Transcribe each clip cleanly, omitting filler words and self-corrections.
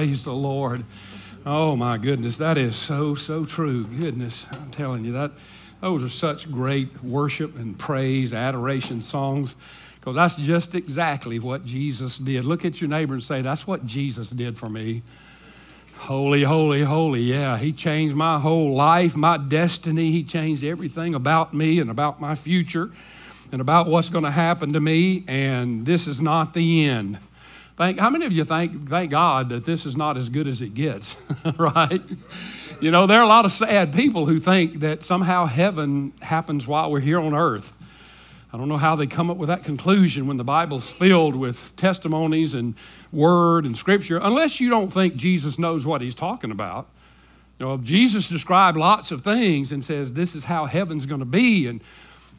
Praise the Lord. Oh, my goodness. That is so, so true. Goodness, I'm telling you, those are such great worship and praise, adoration songs, because that's just exactly what Jesus did. Look at your neighbor and say, that's what Jesus did for me. Holy, holy, holy, yeah. He changed my whole life, my destiny. He changed everything about me and about my future and about what's going to happen to me, and this is not the end. How many of you thank God that this is not as good as it gets, right? You know, there are a lot of sad people who think that somehow heaven happens while we're here on earth. I don't know how they come up with that conclusion when the Bible's filled with testimonies and word and scripture, unless you don't think Jesus knows what he's talking about. You know, Jesus described lots of things and says, this is how heaven's going to be, and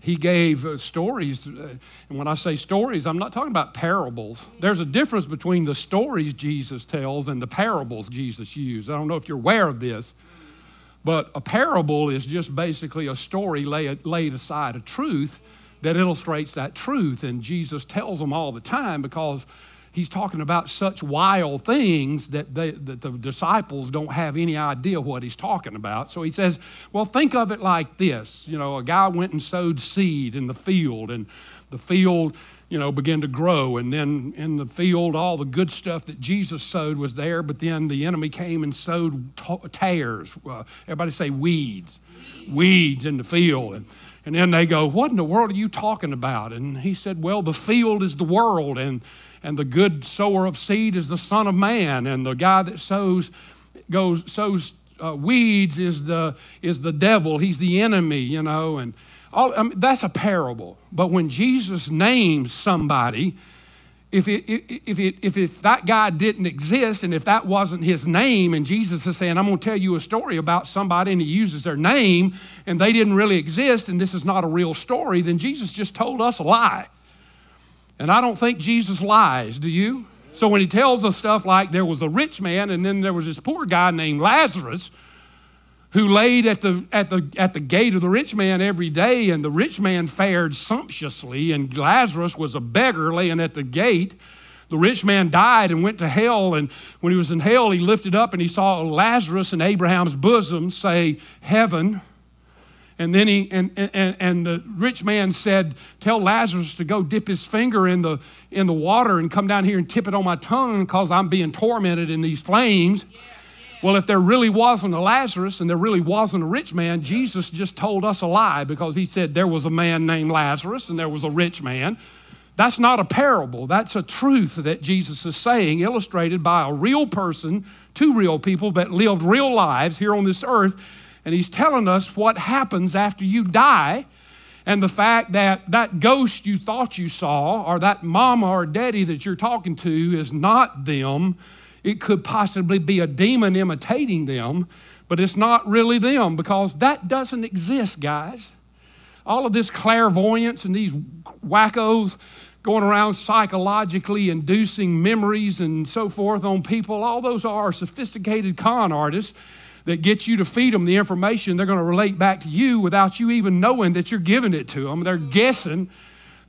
he gave stories, and when I say stories, I'm not talking about parables. There's a difference between the stories Jesus tells and the parables Jesus used. I don't know if you're aware of this, but a parable is just basically a story laid aside a truth that illustrates that truth, and Jesus tells them all the time because he's talking about such wild things that the disciples don't have any idea what he's talking about. So he says, well, think of it like this. You know, a guy went and sowed seed in the field, and the field, you know, began to grow. And then in the field, all the good stuff that Jesus sowed was there, but then the enemy came and sowed tares. Everybody say weeds. Weeds in the field. And then they go, what in the world are you talking about? And he said, well, the field is the world, and the good sower of seed is the Son of Man, and the guy that sows weeds is the devil. He's the enemy, you know. And all, I mean, that's a parable. But when Jesus names somebody, if that guy didn't exist and if that wasn't his name, and Jesus is saying, I'm going to tell you a story about somebody, and he uses their name, and they didn't really exist, and this is not a real story, then Jesus just told us a lie. And I don't think Jesus lies, do you? So when he tells us stuff like there was a rich man and then there was this poor guy named Lazarus who laid at the gate of the rich man every day, and the rich man fared sumptuously, and Lazarus was a beggar laying at the gate. The rich man died and went to hell, and when he was in hell, he lifted up and he saw Lazarus in Abraham's bosom, say, heaven. And then and the rich man said, tell Lazarus to go dip his finger in the water and come down here and tip it on my tongue because I'm being tormented in these flames. Yeah, yeah. Well, if there really wasn't a Lazarus and there really wasn't a rich man, Jesus just told us a lie because he said there was a man named Lazarus and there was a rich man. That's not a parable. That's a truth that Jesus is saying, illustrated by a real person, two real people that lived real lives here on this earth. And he's telling us what happens after you die, and the fact that that ghost you thought you saw or that mama or daddy that you're talking to is not them. It could possibly be a demon imitating them, but it's not really them because that doesn't exist, guys. All of this clairvoyance and these wackos going around psychologically inducing memories and so forth on people, all those are sophisticated con artists that gets you to feed them the information they're going to relate back to you without you even knowing that you're giving it to them. They're guessing.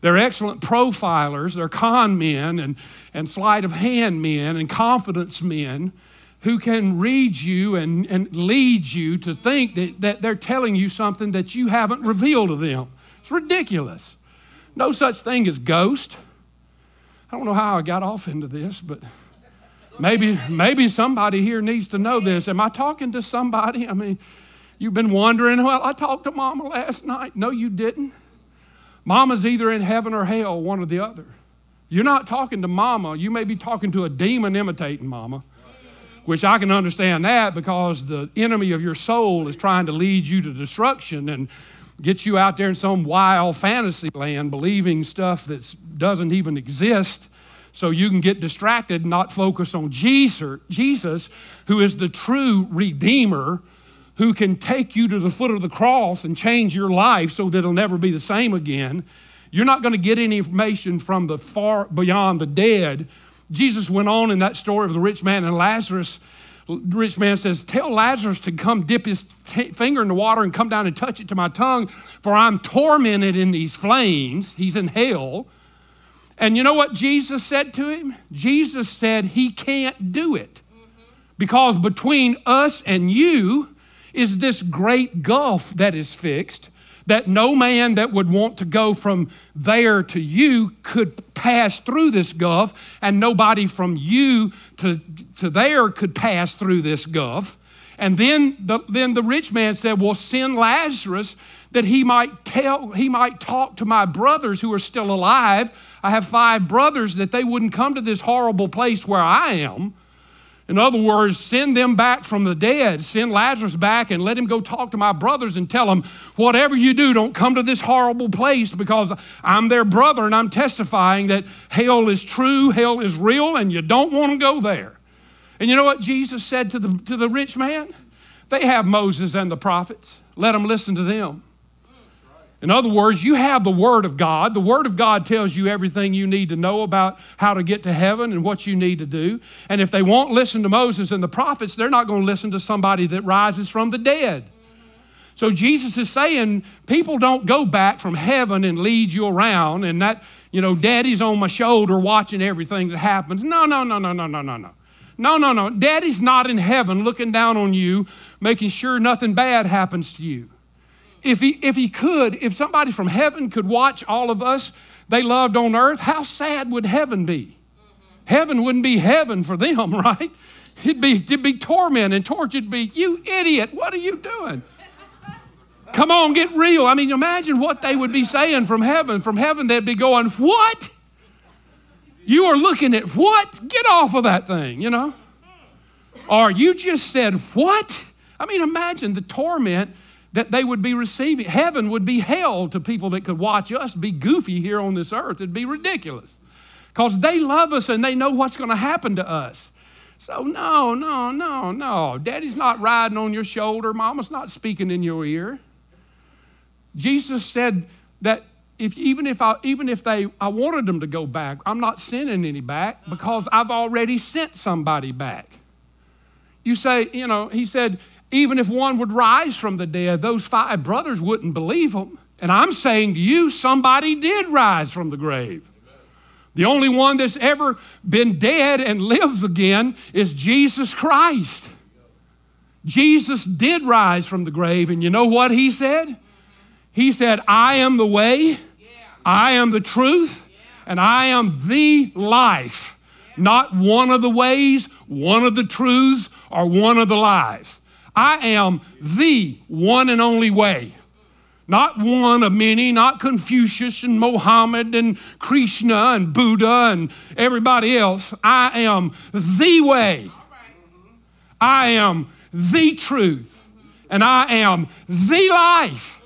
They're excellent profilers. They're con men and sleight of hand men and confidence men who can read you and lead you to think that they're telling you something that you haven't revealed to them. It's ridiculous. No such thing as ghost. I don't know how I got off into this, but Maybe somebody here needs to know this. Am I talking to somebody? I mean, you've been wondering, well, I talked to Mama last night. No, you didn't. Mama's either in heaven or hell, one or the other. You're not talking to Mama. You may be talking to a demon imitating Mama, which I can understand that because the enemy of your soul is trying to lead you to destruction and get you out there in some wild fantasy land believing stuff that doesn't even exist. So you can get distracted and not focus on Jesus, who is the true Redeemer, who can take you to the foot of the cross and change your life so that it'll never be the same again. You're not going to get any information from the far beyond the dead. Jesus went on in that story of the rich man and Lazarus. The rich man says, tell Lazarus to come dip his finger in the water and come down and touch it to my tongue, for I'm tormented in these flames. He's in hell. And you know what Jesus said to him? Jesus said he can't do it. Mm-hmm. Because between us and you is this great gulf that is fixed, that no man that would want to go from there to you could pass through this gulf, and nobody from you to there could pass through this gulf. And then the rich man said, well, send Lazarus that he might talk to my brothers who are still alive. I have 5 brothers, that they wouldn't come to this horrible place where I am. In other words, send them back from the dead. Send Lazarus back and let him go talk to my brothers and tell them, whatever you do, don't come to this horrible place, because I'm their brother and I'm testifying that hell is true, hell is real, and you don't want to go there. And you know what Jesus said to the rich man? They have Moses and the prophets. Let them listen to them. In other words, you have the Word of God. The Word of God tells you everything you need to know about how to get to heaven and what you need to do. And if they won't listen to Moses and the prophets, they're not going to listen to somebody that rises from the dead. So Jesus is saying, people don't go back from heaven and lead you around and that, you know, daddy's on my shoulder watching everything that happens. No, no, no, no, no, no, no, no. No, no, no. Daddy's not in heaven looking down on you, making sure nothing bad happens to you. If somebody from heaven could watch all of us they loved on earth, how sad would heaven be? Heaven wouldn't be heaven for them, right? It'd be torment and torture. It'd be, you idiot, what are you doing? Come on, get real. I mean, imagine what they would be saying from heaven. From heaven, they'd be going, what? You are looking at what? Get off of that thing, you know? Or you just said, what? I mean, imagine the torment that they would be receiving. Heaven would be hell to people that could watch us be goofy here on this earth. It'd be ridiculous, because they love us and they know what's going to happen to us. So no, no, no, no. Daddy's not riding on your shoulder. Mama's not speaking in your ear. Jesus said that even if I wanted them to go back, I'm not sending any back, because I've already sent somebody back. You say, you know, he said, even if one would rise from the dead, those 5 brothers wouldn't believe him. And I'm saying to you, somebody did rise from the grave. Amen. The only one that's ever been dead and lives again is Jesus Christ. Jesus did rise from the grave. And you know what he said? He said, I am the way, I am the truth, and I am the life. Not one of the ways, one of the truths, or one of the lies. I am the one and only way. Not one of many, not Confucius and Mohammed and Krishna and Buddha and everybody else. I am the way. I am the truth. And I am the life.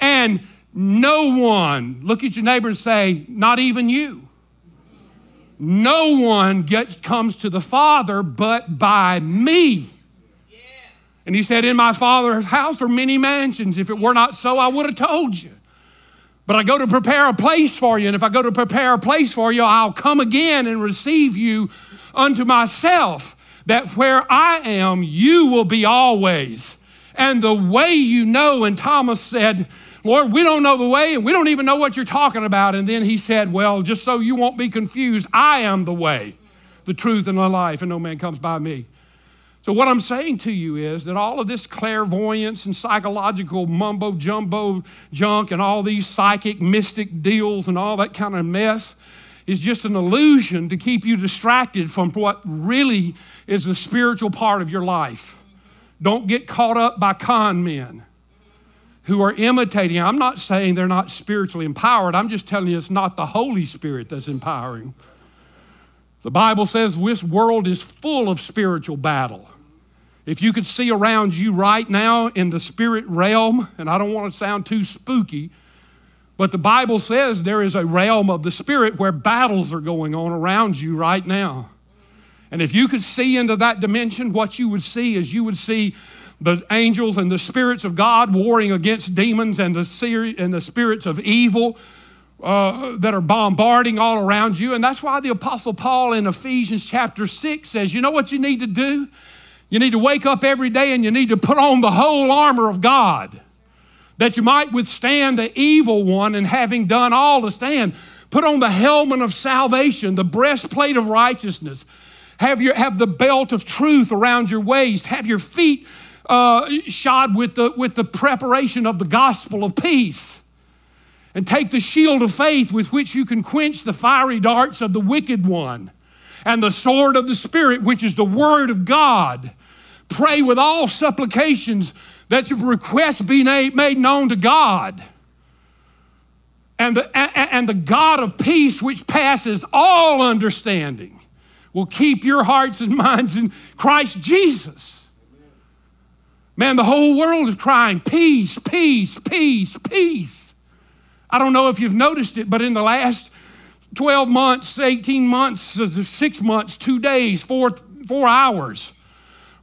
And no one, look at your neighbor and say, not even you. No one comes to the Father but by me. And he said, in my Father's house are many mansions. If it were not so, I would have told you. But I go to prepare a place for you. And if I go to prepare a place for you, I'll come again and receive you unto myself, that where I am, you will be always. And the way you know, and Thomas said, Lord, we don't know the way, and we don't even know what you're talking about. And then he said, well, just so you won't be confused, I am the way, the truth, and the life, and no man comes by me. So what I'm saying to you is that all of this clairvoyance and psychological mumbo-jumbo junk and all these psychic mystic deals and all that kind of mess is just an illusion to keep you distracted from what really is the spiritual part of your life. Don't get caught up by con men who are imitating. I'm not saying they're not spiritually empowered. I'm just telling you it's not the Holy Spirit that's empowering. The Bible says this world is full of spiritual battle. If you could see around you right now in the spirit realm, and I don't want to sound too spooky, but the Bible says there is a realm of the spirit where battles are going on around you right now. And if you could see into that dimension, what you would see is you would see the angels and the spirits of God warring against demons and the spirits of evil that are bombarding all around you. And that's why the Apostle Paul in Ephesians chapter 6 says, you know what you need to do? You need to wake up every day and you need to put on the whole armor of God, that you might withstand the evil one, and having done all to stand, put on the helmet of salvation, the breastplate of righteousness, Have the belt of truth around your waist. Have your feet shod with the preparation of the gospel of peace. And take the shield of faith with which you can quench the fiery darts of the wicked one. And the sword of the Spirit, which is the word of God. Pray with all supplications that your requests be made known to God. And the God of peace, which passes all understanding, will keep your hearts and minds in Christ Jesus. Man, the whole world is crying, peace, peace, peace, peace. I don't know if you've noticed it, but in the last 12 months, 18 months, 6 months, 2 days, four hours,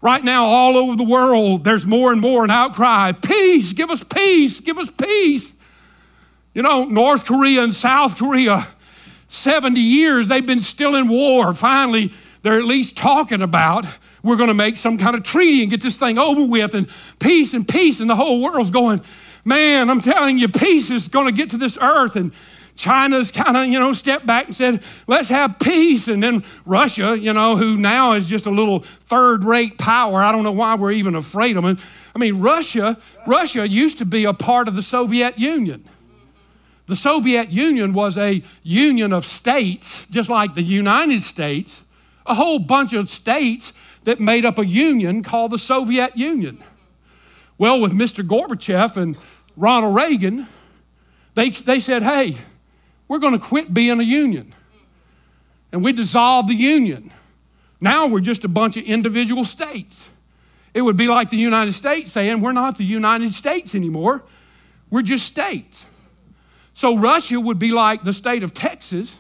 right now all over the world, there's more and more an outcry, peace, give us peace, give us peace. You know, North Korea and South Korea, 70 years, they've been still in war. Finally, they're at least talking about, we're going to make some kind of treaty and get this thing over with, and peace and peace, and the whole world's going, man, I'm telling you, peace is going to get to this earth. And China's kind of, you know, stepped back and said, let's have peace. And then Russia, you know, who now is just a little third-rate power. I don't know why we're even afraid of them. I mean, Russia used to be a part of the Soviet Union. The Soviet Union was a union of states, just like the United States, a whole bunch of states that made up a union called the Soviet Union. Well, with Mr. Gorbachev and Ronald Reagan, they said, hey, we're going to quit being a union. And we dissolved the union. Now we're just a bunch of individual states. It would be like the United States saying, we're not the United States anymore. We're just states. So Russia would be like the state of Texas.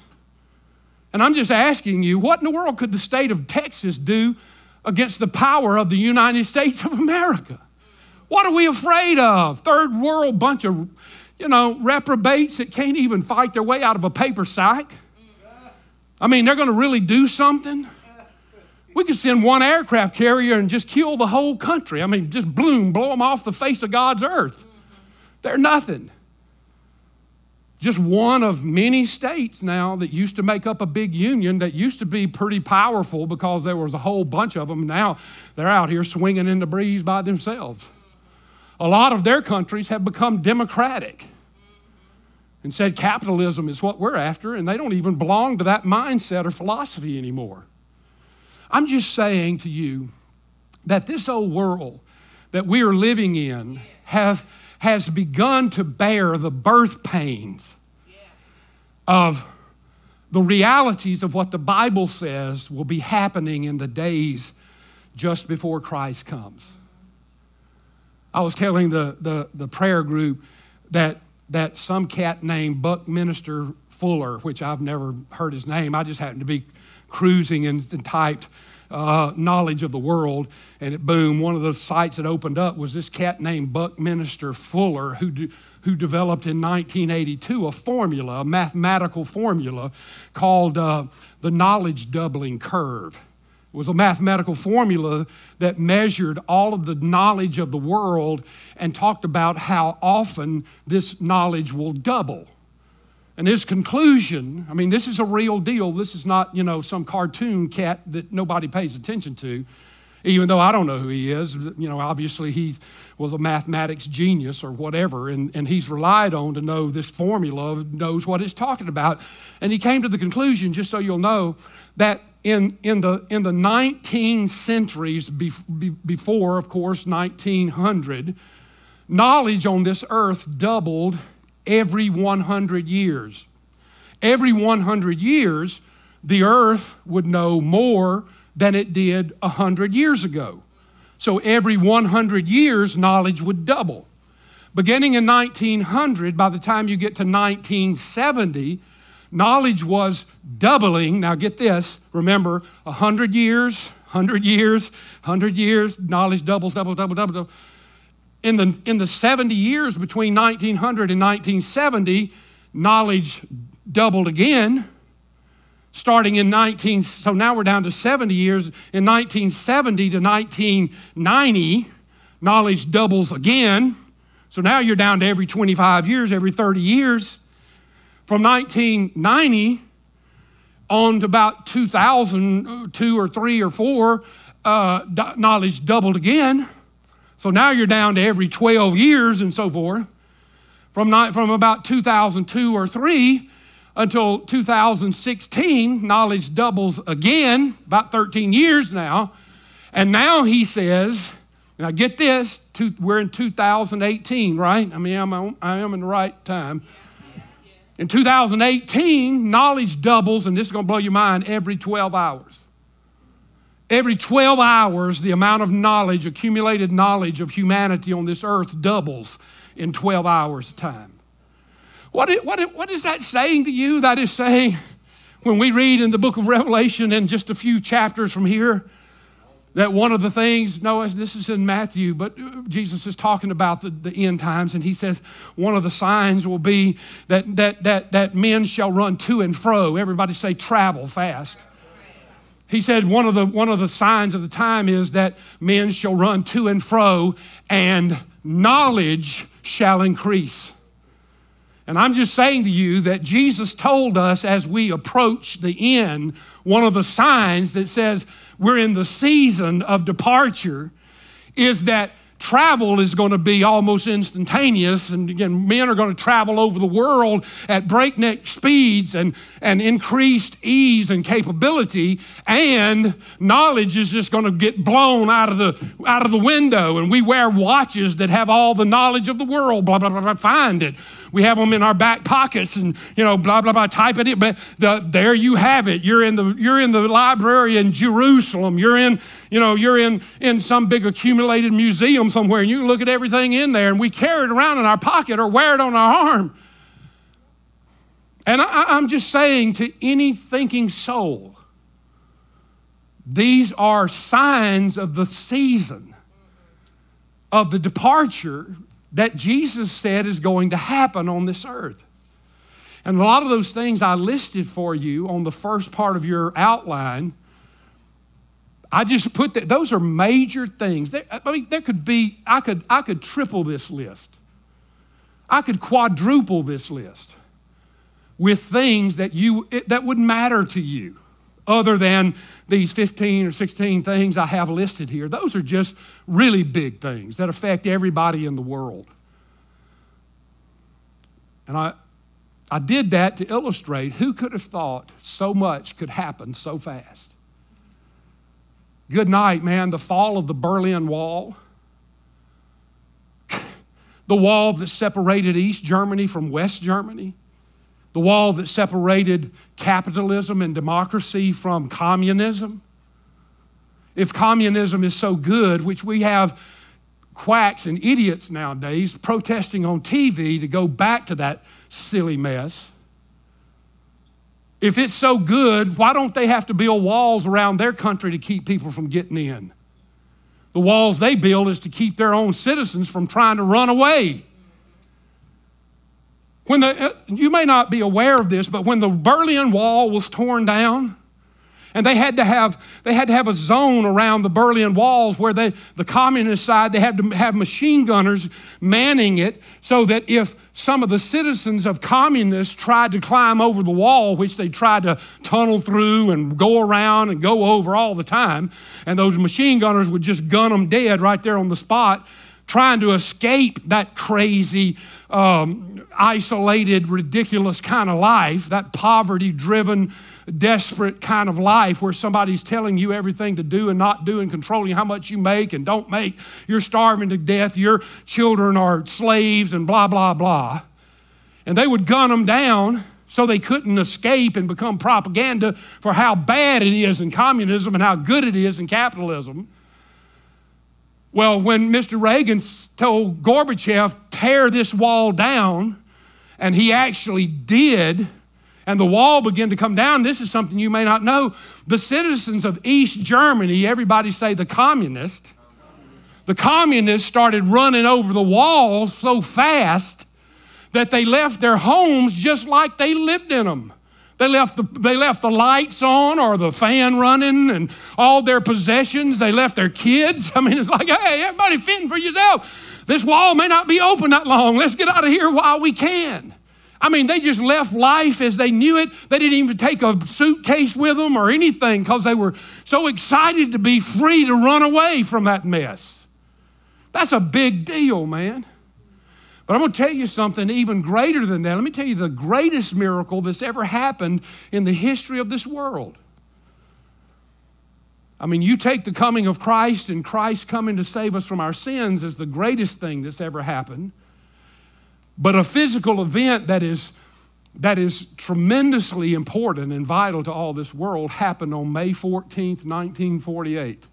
And I'm just asking you, what in the world could the state of Texas do against the power of the United States of America? What are we afraid of? Third world bunch of, you know, reprobates that can't even fight their way out of a paper sack. I mean, they're going to really do something. We could send one aircraft carrier and just kill the whole country. I mean, just blow them off the face of God's earth. They're nothing. Just one of many states now that used to make up a big union that used to be pretty powerful because there was a whole bunch of them. Now they're out here swinging in the breeze by themselves. A lot of their countries have become democratic and said capitalism is what we're after, and they don't even belong to that mindset or philosophy anymore. I'm just saying to you that this old world that we are living in has begun to bear the birth pains of the realities of what the Bible says will be happening in the days just before Christ comes. I was telling the prayer group that some cat named Buckminster Fuller, which I've never heard his name, I just happened to be cruising and typed knowledge of the world, and it boom, one of the sites that opened up was this cat named Buckminster Fuller who developed in 1982 a formula, a mathematical formula called the knowledge doubling curve. It was a mathematical formula that measured all of the knowledge of the world and talked about how often this knowledge will double. And his conclusion, I mean, this is a real deal. This is not, you know, some cartoon cat that nobody pays attention to, even though I don't know who he is. You know, obviously he was a mathematics genius or whatever, and he's relied on to know this formula, knows what it's talking about. And he came to the conclusion, just so you'll know, that in the 19 centuries before, of course, 1900, knowledge on this earth doubled every 100 years. Every 100 years, the earth would know more than it did 100 years ago. So every 100 years, knowledge would double. Beginning in 1900, by the time you get to 1970, knowledge was doubling. Now get this, remember, 100 years, 100 years, 100 years, knowledge doubles, double, double, double, double. In the 70 years between 1900 and 1970, knowledge doubled again, starting in so now we're down to 70 years. In 1970 to 1990, knowledge doubles again. So now you're down to every 25 years, every 30 years. From 1990 on to about 2002 or 3 or 4, knowledge doubled again. So now you're down to every 12 years and so forth. From about 2002 or 3 until 2016, knowledge doubles again, about 13 years now. And now he says, now get this, we're in 2018, right? I mean, I am in the right time. In 2018, knowledge doubles, and this is going to blow your mind, every 12 hours. Every 12 hours, the amount of knowledge, accumulated knowledge of humanity on this earth doubles in 12 hours of time. What is that saying to you? That is saying, when we read in the book of Revelation in just a few chapters from here, that one of the things, no, this is in Matthew, but Jesus is talking about the end times, and he says one of the signs will be that men shall run to and fro. Everybody say travel fast. He said one of the signs of the time is that men shall run to and fro, and knowledge shall increase. And I'm just saying to you that Jesus told us as we approach the end, one of the signs that says we're in the season of departure is that travel is going to be almost instantaneous. And again, men are going to travel over the world at breakneck speeds and increased ease and capability, and knowledge is just going to get blown out of the window. And we wear watches that have all the knowledge of the world, blah, blah, blah, blah, find it. We have them in our back pockets and, you know, blah, blah, blah, type it in. But there you have it. You're in the library in Jerusalem. You're in some big accumulated museum somewhere, and you look at everything in there, and we carry it around in our pocket or wear it on our arm. And I'm just saying to any thinking soul, these are signs of the season of the departure that Jesus said is going to happen on this earth. And a lot of those things I listed for you on the first part of your outline, I just put that, those are major things. I could triple this list. I could quadruple this list with things that would matter to you other than these 15 or 16 things I have listed here. Those are just really big things that affect everybody in the world. And I did that to illustrate who could have thought so much could happen so fast. Good night, man. The fall of the Berlin Wall, the wall that separated East Germany from West Germany, the wall that separated capitalism and democracy from communism. If communism is so good, which we have quacks and idiots nowadays protesting on TV to go back to that silly mess. If it's so good, why don't they have to build walls around their country to keep people from getting in? The walls they build is to keep their own citizens from trying to run away. You may not be aware of this, but when the Berlin Wall was torn down, and they had to have a zone around the Berlin walls where the communist side, they had to have machine gunners manning it so that if some of the citizens of communists tried to climb over the wall, which they tried to tunnel through and go around and go over all the time, and those machine gunners would just gun them dead right there on the spot, trying to escape that crazy, isolated, ridiculous kind of life, that poverty-driven, desperate kind of life where somebody's telling you everything to do and not do and controlling how much you make and don't make. You're starving to death. Your children are slaves and blah, blah, blah. And they would gun them down so they couldn't escape and become propaganda for how bad it is in communism and how good it is in capitalism. Well, when Mr. Reagan told Gorbachev, tear this wall down, and he actually did, and the wall began to come down, this is something you may not know. The citizens of East Germany, everybody say the communists started running over the wall so fast that they left their homes just like they lived in them. They left the lights on or the fan running and all their possessions. They left their kids. I mean, it's like, hey, everybody fend for yourself. This wall may not be open that long. Let's get out of here while we can. I mean, they just left life as they knew it. They didn't even take a suitcase with them or anything because they were so excited to be free to run away from that mess. That's a big deal, man. But I'm going to tell you something even greater than that. Let me tell you the greatest miracle that's ever happened in the history of this world. I mean, you take the coming of Christ and Christ coming to save us from our sins as the greatest thing that's ever happened. But a physical event that is tremendously important and vital to all this world happened on May 14th, 1948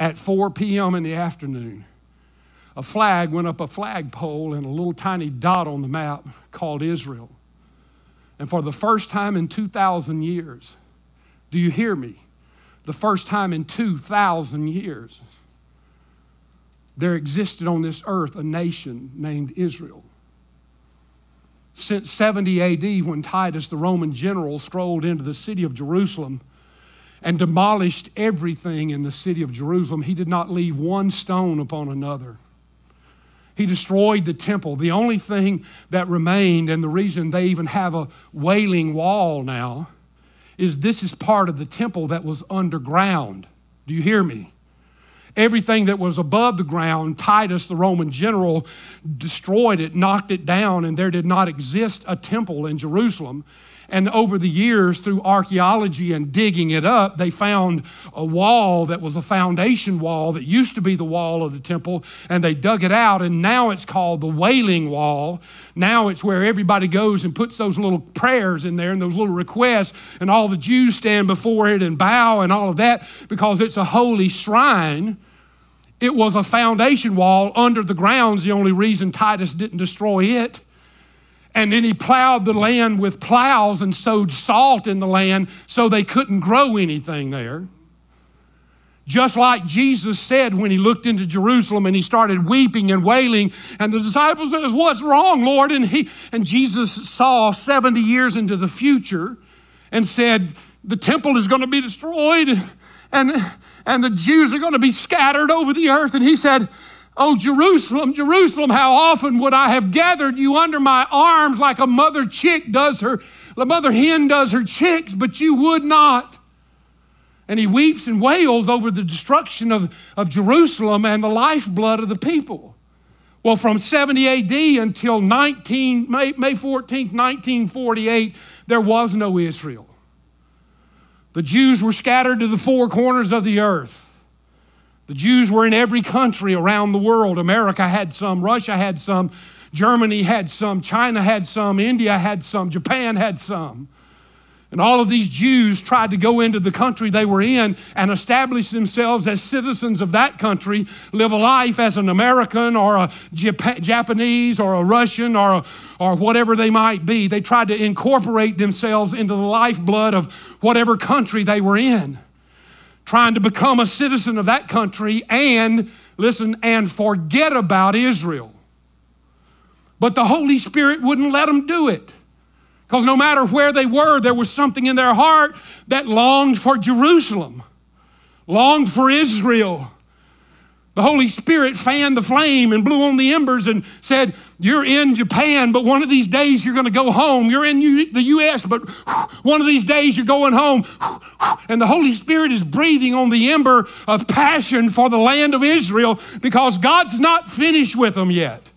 at 4 p.m. in the afternoon. A flag went up a flagpole and a little tiny dot on the map called Israel. And for the first time in 2,000 years, do you hear me? The first time in 2,000 years, there existed on this earth a nation named Israel. Since 70 AD, when Titus, the Roman general, strolled into the city of Jerusalem and demolished everything in the city of Jerusalem, he did not leave one stone upon another. He destroyed the temple. The only thing that remained, and the reason they even have a wailing wall now, is this is part of the temple that was underground. Do you hear me? Everything that was above the ground, Titus, the Roman general, destroyed it, knocked it down, and there did not exist a temple in Jerusalem. And over the years, through archaeology and digging it up, they found a wall that was a foundation wall that used to be the wall of the temple, and they dug it out, and now it's called the Wailing Wall. Now it's where everybody goes and puts those little prayers in there and those little requests, and all the Jews stand before it and bow and all of that because it's a holy shrine. It was a foundation wall under the ground's the only reason Titus didn't destroy it. And then he plowed the land with plows and sowed salt in the land so they couldn't grow anything there. Just like Jesus said when he looked into Jerusalem and he started weeping and wailing, and the disciples said, "What's wrong, Lord?" And Jesus saw 70 years into the future and said, "The temple is going to be destroyed, and the Jews are going to be scattered over the earth." And he said, "Oh, Jerusalem, Jerusalem, how often would I have gathered you under my arms like a mother chick does her, the mother hen does her chicks, but you would not." And he weeps and wails over the destruction of Jerusalem and the lifeblood of the people. Well, from 70 AD until May 14th, 1948, there was no Israel. The Jews were scattered to the four corners of the earth. The Jews were in every country around the world. America had some, Russia had some, Germany had some, China had some, India had some, Japan had some. And all of these Jews tried to go into the country they were in and establish themselves as citizens of that country, live a life as an American or a Japanese or a Russian or whatever they might be. They tried to incorporate themselves into the lifeblood of whatever country they were in, trying to become a citizen of that country and, listen, and forget about Israel. But the Holy Spirit wouldn't let them do it, because no matter where they were, there was something in their heart that longed for Jerusalem, longed for Israel. The Holy Spirit fanned the flame and blew on the embers and said, "You're in Japan, but one of these days you're going to go home. You're in the U.S., but one of these days you're going home." And the Holy Spirit is breathing on the ember of passion for the land of Israel because God's not finished with them yet.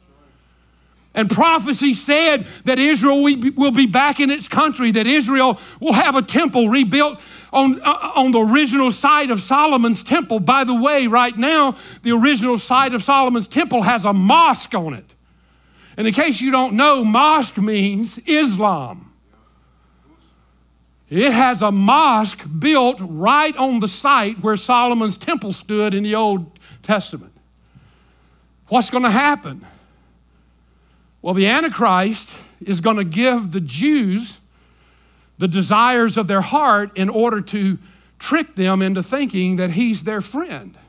And prophecy said that Israel will be back in its country, that Israel will have a temple rebuilt on the original site of Solomon's temple. By the way, right now, the original site of Solomon's temple has a mosque on it. And in case you don't know, mosque means Islam. It has a mosque built right on the site where Solomon's temple stood in the Old Testament. What's going to happen? Well, the Antichrist is going to give the Jews the desires of their heart in order to trick them into thinking that he's their friend. I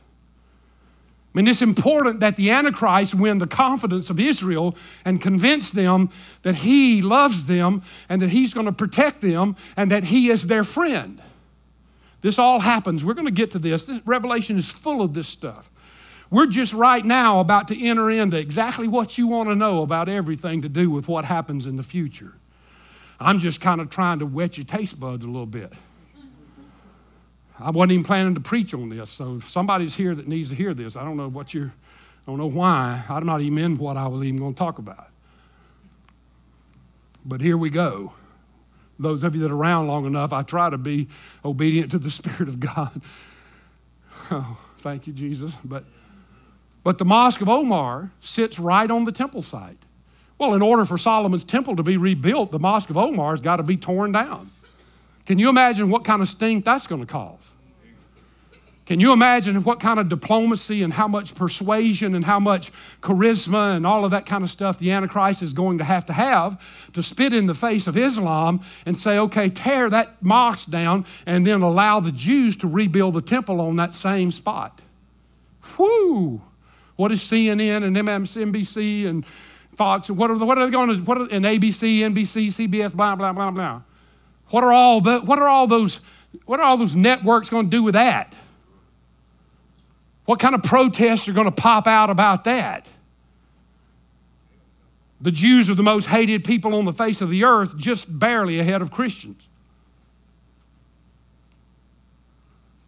mean, it's important that the Antichrist win the confidence of Israel and convince them that he loves them and that he's going to protect them and that he is their friend. This all happens. We're going to get to this. Revelation is full of this stuff. We're just right now about to enter into exactly what you want to know about everything to do with what happens in the future. I'm just kind of trying to whet your taste buds a little bit. I wasn't even planning to preach on this, so if somebody's here that needs to hear this, I don't know what you're, I don't know why. I'm not even in what I was even going to talk about. But here we go. Those of you that are around long enough, I try to be obedient to the Spirit of God. Oh, thank you, Jesus. But the Mosque of Omar sits right on the temple site. Well, in order for Solomon's temple to be rebuilt, the Mosque of Omar has got to be torn down. Can you imagine what kind of stink that's going to cause? Can you imagine what kind of diplomacy and how much persuasion and how much charisma and all of that kind of stuff the Antichrist is going to have to spit in the face of Islam and say, okay, tear that mosque down and then allow the Jews to rebuild the temple on that same spot. Whew! What is CNN and MSNBC and Fox, and what are they going to, and ABC, NBC, CBS, blah, blah, blah, blah. What are all those networks going to do with that? What kind of protests are going to pop out about that? The Jews are the most hated people on the face of the earth, just barely ahead of Christians.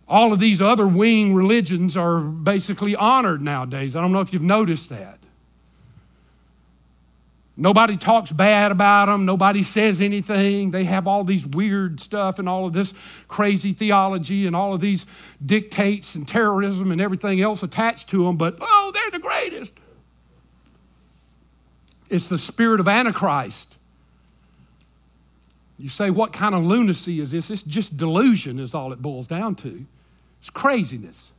All of these other wing religions are basically honored nowadays. I don't know if you've noticed that. Nobody talks bad about them. Nobody says anything. They have all these weird stuff and all of this crazy theology and all of these dictates and terrorism and everything else attached to them, but, oh, they're the greatest. It's the spirit of Antichrist. You say, what kind of lunacy is this? It's just delusion is all it boils down to. It's craziness.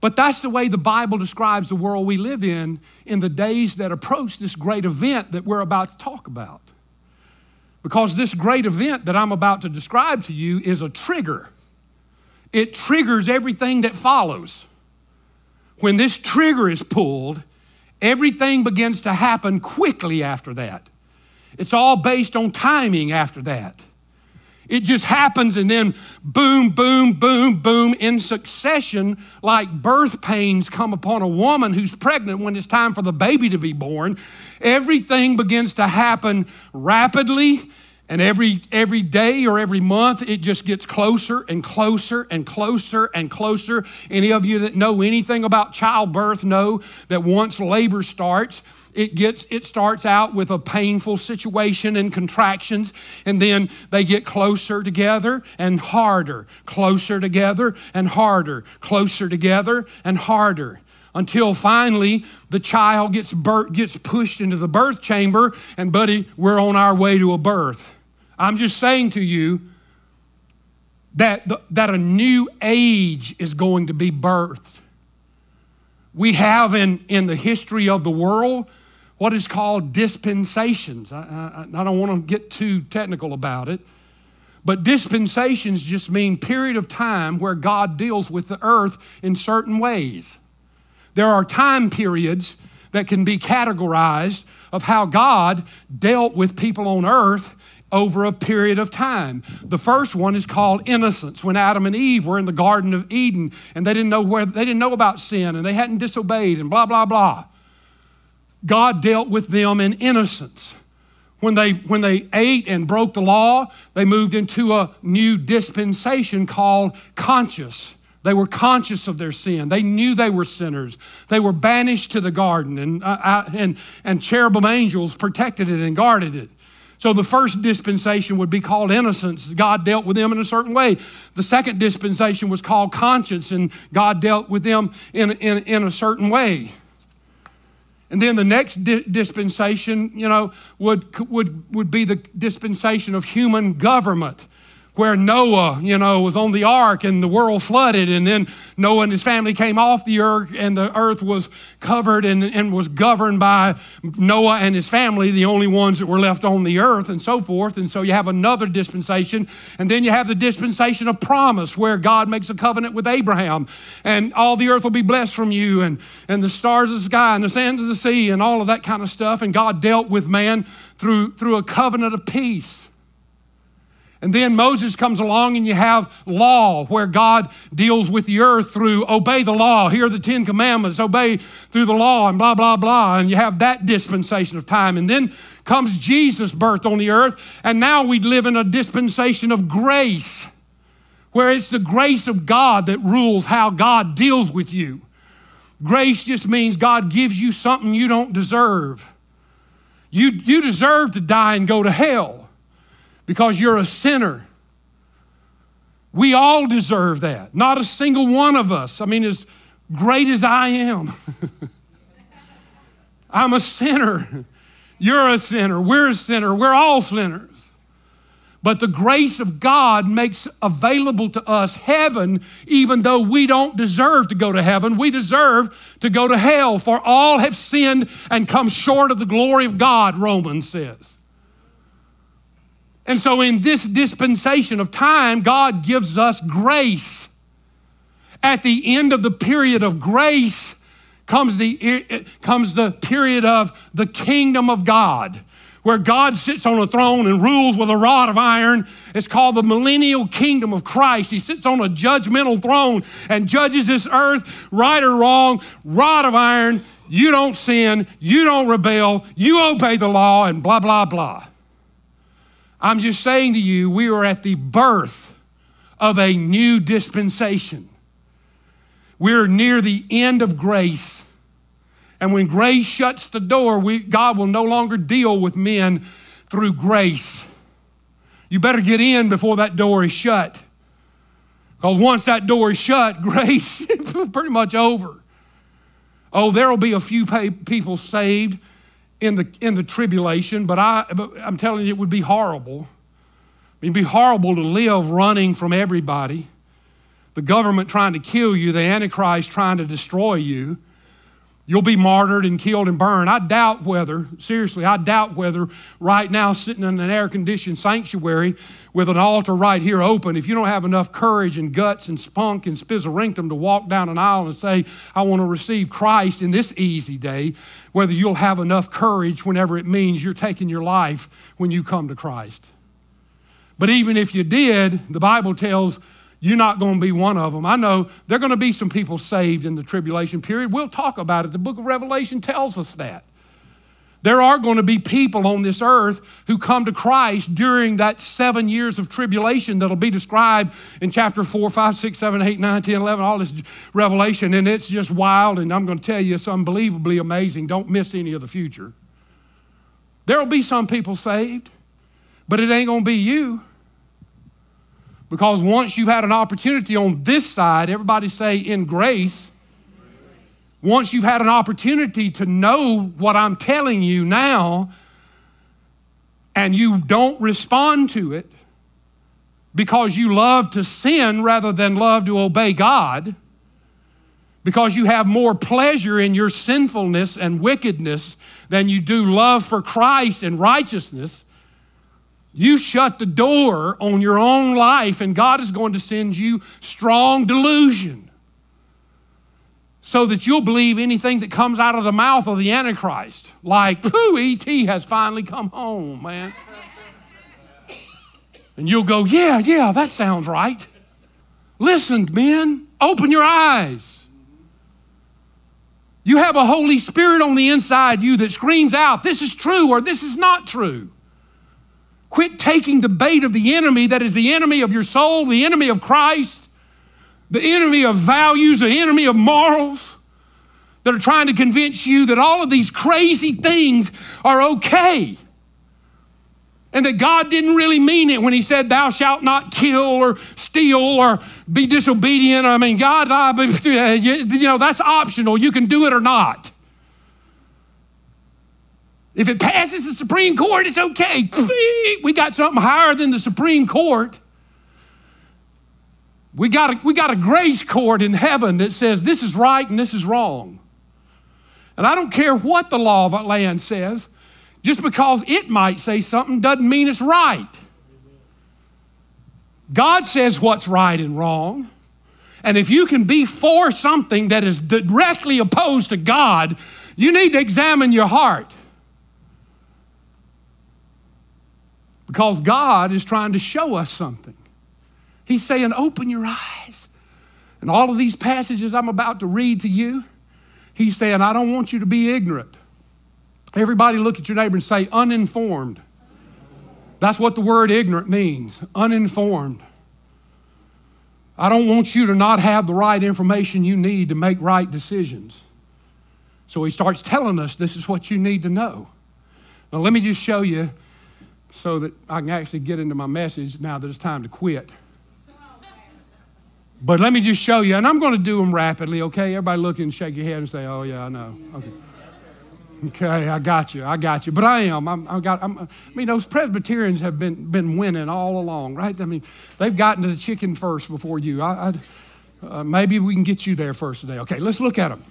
But that's the way the Bible describes the world we live in the days that approach this great event that we're about to talk about. Because this great event that I'm about to describe to you is a trigger. It triggers everything that follows. When this trigger is pulled, everything begins to happen quickly after that. It's all based on timing after that. It just happens and then boom, boom, boom, boom in succession, like birth pains come upon a woman who's pregnant when it's time for the baby to be born. Everything begins to happen rapidly, and every day or every month it just gets closer and closer and closer and closer. Any of you that know anything about childbirth know that once labor starts, it starts out with a painful situation and contractions, and then they get closer together and harder, closer together and harder, closer together and harder, until finally the child gets pushed into the birth chamber, and buddy, we're on our way to a birth. I'm just saying to you that, that a new age is going to be birthed. We have in the history of the world what is called dispensations. I don't want to get too technical about it, but dispensations just mean period of time where God deals with the earth in certain ways. There are time periods that can be categorized of how God dealt with people on earth over a period of time. The first one is called innocence, when Adam and Eve were in the Garden of Eden and they didn't know about sin and they hadn't disobeyed and blah, blah, blah. God dealt with them in innocence. When they ate and broke the law, they moved into a new dispensation called conscience. They were conscious of their sin. They knew they were sinners. They were banished to the garden, and cherubim angels protected it and guarded it. So the first dispensation would be called innocence. God dealt with them in a certain way. The second dispensation was called conscience, and God dealt with them in a certain way. And then the next dispensation, you know, would be the dispensation of human government, where Noah, you know, was on the ark and the world flooded, and then Noah and his family came off the ark and the earth was covered and was governed by Noah and his family, the only ones that were left on the earth, and so forth. And so you have another dispensation, and then you have the dispensation of promise, where God makes a covenant with Abraham and all the earth will be blessed from you, and the stars of the sky and the sands of the sea and all of that kind of stuff. And God dealt with man through a covenant of peace. And then Moses comes along and you have law where God deals with the earth through obey the law. Here are the 10 commandments, obey through the law and blah, blah, blah. And you have that dispensation of time. And then comes Jesus' birth on the earth. And now we live in a dispensation of grace where it's the grace of God that rules how God deals with you. Grace just means God gives you something you don't deserve. You deserve to die and go to hell, because you're a sinner. We all deserve that. Not a single one of us. I mean, as great as I am, I'm a sinner. You're a sinner. We're a sinner. We're all sinners. But the grace of God makes available to us heaven, even though we don't deserve to go to heaven. We deserve to go to hell, for all have sinned and come short of the glory of God, Romans says. And so in this dispensation of time, God gives us grace. At the end of the period of grace comes the period of the kingdom of God, where God sits on a throne and rules with a rod of iron. It's called the millennial kingdom of Christ. He sits on a judgmental throne and judges this earth, right or wrong, rod of iron. You don't sin, you don't rebel, you obey the law, and blah, blah, blah. I'm just saying to you, we are at the birth of a new dispensation. We're near the end of grace. And when grace shuts the door, God will no longer deal with men through grace. You better get in before that door is shut. Because once that door is shut, grace is pretty much over. Oh, there will be a few people saved in the tribulation, but I'm telling you, it would be horrible. It'd be horrible to live running from everybody. The government trying to kill you, the Antichrist trying to destroy you. You'll be martyred and killed and burned. I doubt whether, seriously, I doubt whether right now sitting in an air-conditioned sanctuary with an altar right here open, if you don't have enough courage and guts and spunk and spizzerinctum to walk down an aisle and say, I want to receive Christ in this easy day, whether you'll have enough courage whenever it means you're taking your life when you come to Christ. But even if you did, the Bible tells you're not going to be one of them. I know there are going to be some people saved in the tribulation period. We'll talk about it. The book of Revelation tells us that. There are going to be people on this earth who come to Christ during that 7 years of tribulation that'll be described in chapter 4, 5, 6, 7, 8, 9, 10, 11, all this Revelation, and it's just wild, and I'm going to tell you it's unbelievably amazing. Don't miss any of the future. There'll be some people saved, but it ain't going to be you. Because once you've had an opportunity on this side, everybody say in grace. Once you've had an opportunity to know what I'm telling you now and you don't respond to it because you love to sin rather than love to obey God, because you have more pleasure in your sinfulness and wickedness than you do love for Christ and righteousness, you shut the door on your own life, and God is going to send you strong delusion so that you'll believe anything that comes out of the mouth of the Antichrist. Like, pooh, E.T. has finally come home, man. And you'll go, yeah, that sounds right. Listen, men, open your eyes. You have a Holy Spirit on the inside you that screams out, this is true or this is not true. Quit taking the bait of the enemy that is the enemy of your soul, the enemy of Christ, the enemy of values, the enemy of morals, that are trying to convince you that all of these crazy things are okay and that God didn't really mean it when he said, thou shalt not kill or steal or be disobedient. I mean, God, that's optional. You can do it or not. If it passes the Supreme Court, it's okay. We got something higher than the Supreme Court. We got a grace court in heaven that says this is right and this is wrong. And I don't care what the law of the land says. Just because it might say something doesn't mean it's right. God says what's right and wrong. And if you can be for something that is directly opposed to God, you need to examine your heart. because God is trying to show us something. He's saying, open your eyes. And all of these passages I'm about to read to you, he's saying, I don't want you to be ignorant. Everybody look at your neighbor and say, uninformed. That's what the word ignorant means, uninformed. I don't want you to not have the right information you need to make right decisions. So he starts telling us this is what you need to know. Now let me just show you so that I can actually get into my message now that it's time to quit. But let me just show you, and I'm going to do them rapidly, okay? Everybody look and shake your head and say, oh yeah, I know. Okay. Okay, I got you, I got you. But I am, I mean, those Presbyterians have been winning all along, right? I mean, they've gotten to the chicken first before you. Maybe we can get you there first today. Okay, let's look at them.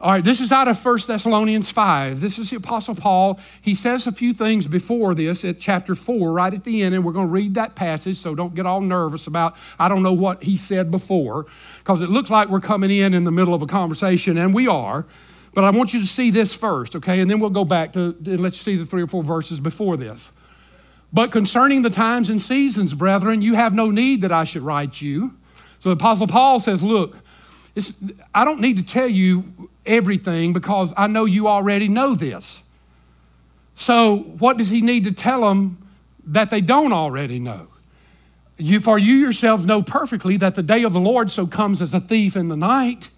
All right, this is out of 1 Thessalonians 5. This is the Apostle Paul. He says a few things before this at chapter 4, right at the end, and we're going to read that passage, so don't get all nervous about, I don't know what he said before, because it looks like we're coming in the middle of a conversation, and we are. But I want you to see this first, okay? And then we'll go back to and let you see the 3 or 4 verses before this. But concerning the times and seasons, brethren, you have no need that I should write you. So the Apostle Paul says, look, I don't need to tell you everything because I know you already know this. So what does he need to tell them that they don't already know? For you yourselves know perfectly that the day of the Lord so comes as a thief in the night.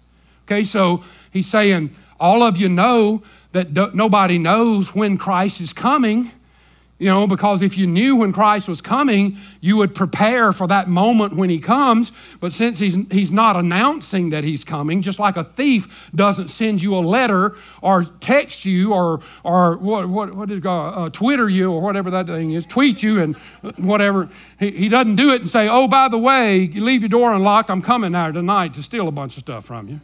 Okay, so he's saying, all of you know that nobody knows when Christ is coming, you know, because if you knew when Christ was coming, you would prepare for that moment when he comes. But since he's not announcing that he's coming, just like a thief doesn't send you a letter or text you or what did God, Twitter you or whatever that thing is, tweet you and whatever. He doesn't do it and say, oh, by the way, you leave your door unlocked. I'm coming now tonight to steal a bunch of stuff from you.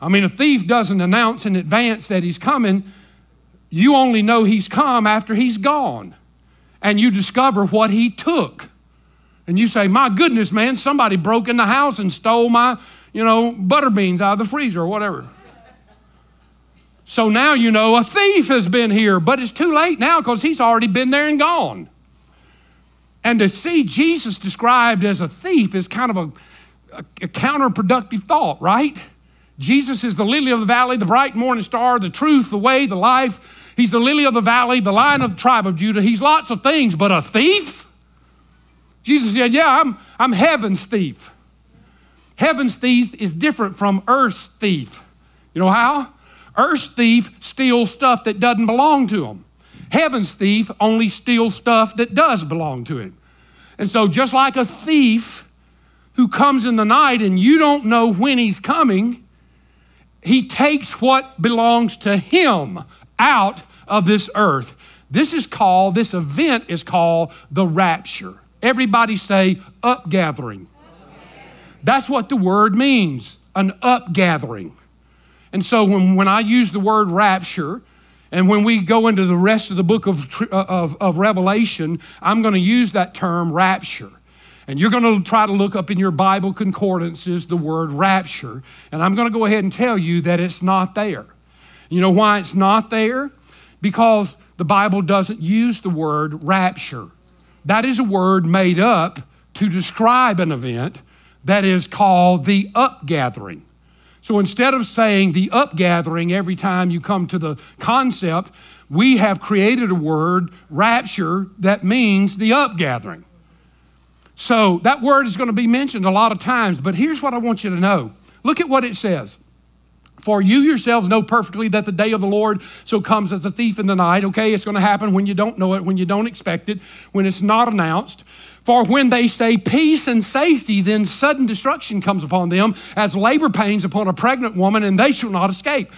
I mean, a thief doesn't announce in advance that he's coming. You only know he's come after he's gone. And you discover what he took. And you say, my goodness, man, somebody broke in the house and stole my, you know, butter beans out of the freezer or whatever. So now you know a thief has been here, but it's too late now because he's already been there and gone. And to see Jesus described as a thief is kind of a counterproductive thought, right? Jesus is the lily of the valley, the bright morning star, the truth, the way, the life. He's the lily of the valley, the lion of the tribe of Judah. He's lots of things, but a thief? Jesus said, yeah, I'm heaven's thief. Heaven's thief is different from earth's thief. You know how? Earth's thief steals stuff that doesn't belong to him. Heaven's thief only steals stuff that does belong to him. And so just like a thief who comes in the night and you don't know when he's coming, he takes what belongs to him out of this earth. This event is called the rapture. Everybody say upgathering. That's what the word means, an upgathering. And so when I use the word rapture, and when we go into the rest of the book of Revelation, I'm going to use that term rapture. And you're going to try to look up in your Bible concordances the word rapture. And I'm going to go ahead and tell you that it's not there. You know why it's not there? Because the Bible doesn't use the word rapture. That is a word made up to describe an event that is called the upgathering. So instead of saying the upgathering every time you come to the concept, we have created a word, rapture, that means the upgathering. So that word is going to be mentioned a lot of times, but here's what I want you to know. Look at what it says. For you yourselves know perfectly that the day of the Lord so comes as a thief in the night. Okay, it's going to happen when you don't know it, when you don't expect it, when it's not announced. For when they say peace and safety, then sudden destruction comes upon them as labor pains upon a pregnant woman, and they shall not escape.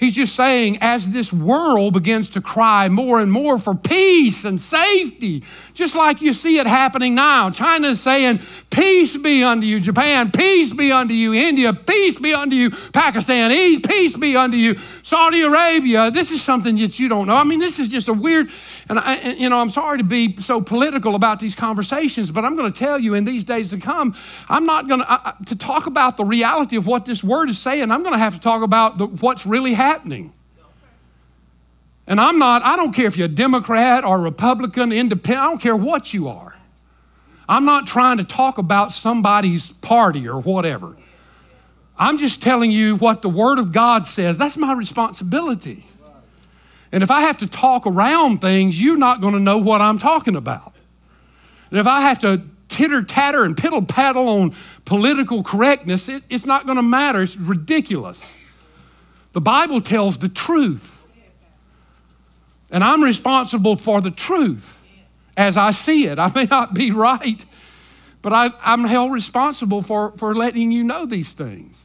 He's just saying, as this world begins to cry more and more for peace and safety, just like you see it happening now. China is saying, peace be unto you. Japan, peace be unto you. India, peace be unto you. Pakistan, peace be unto you. Saudi Arabia, this is something that you don't know. I mean, this is just a weird, I'm sorry to be so political about these conversations, but I'm going to tell you in these days to come, I'm not going to talk about the reality of what this word is saying. I'm going to have to talk about what's really happening. And I don't care if you're a Democrat or Republican, independent, I don't care what you are. I'm not trying to talk about somebody's party or whatever. I'm just telling you what the Word of God says. That's my responsibility. And if I have to talk around things, you're not going to know what I'm talking about. And if I have to titter-tatter and piddle-paddle on political correctness, it's not going to matter. It's ridiculous. The Bible tells the truth. And I'm responsible for the truth as I see it. I may not be right, but I'm held responsible for letting you know these things.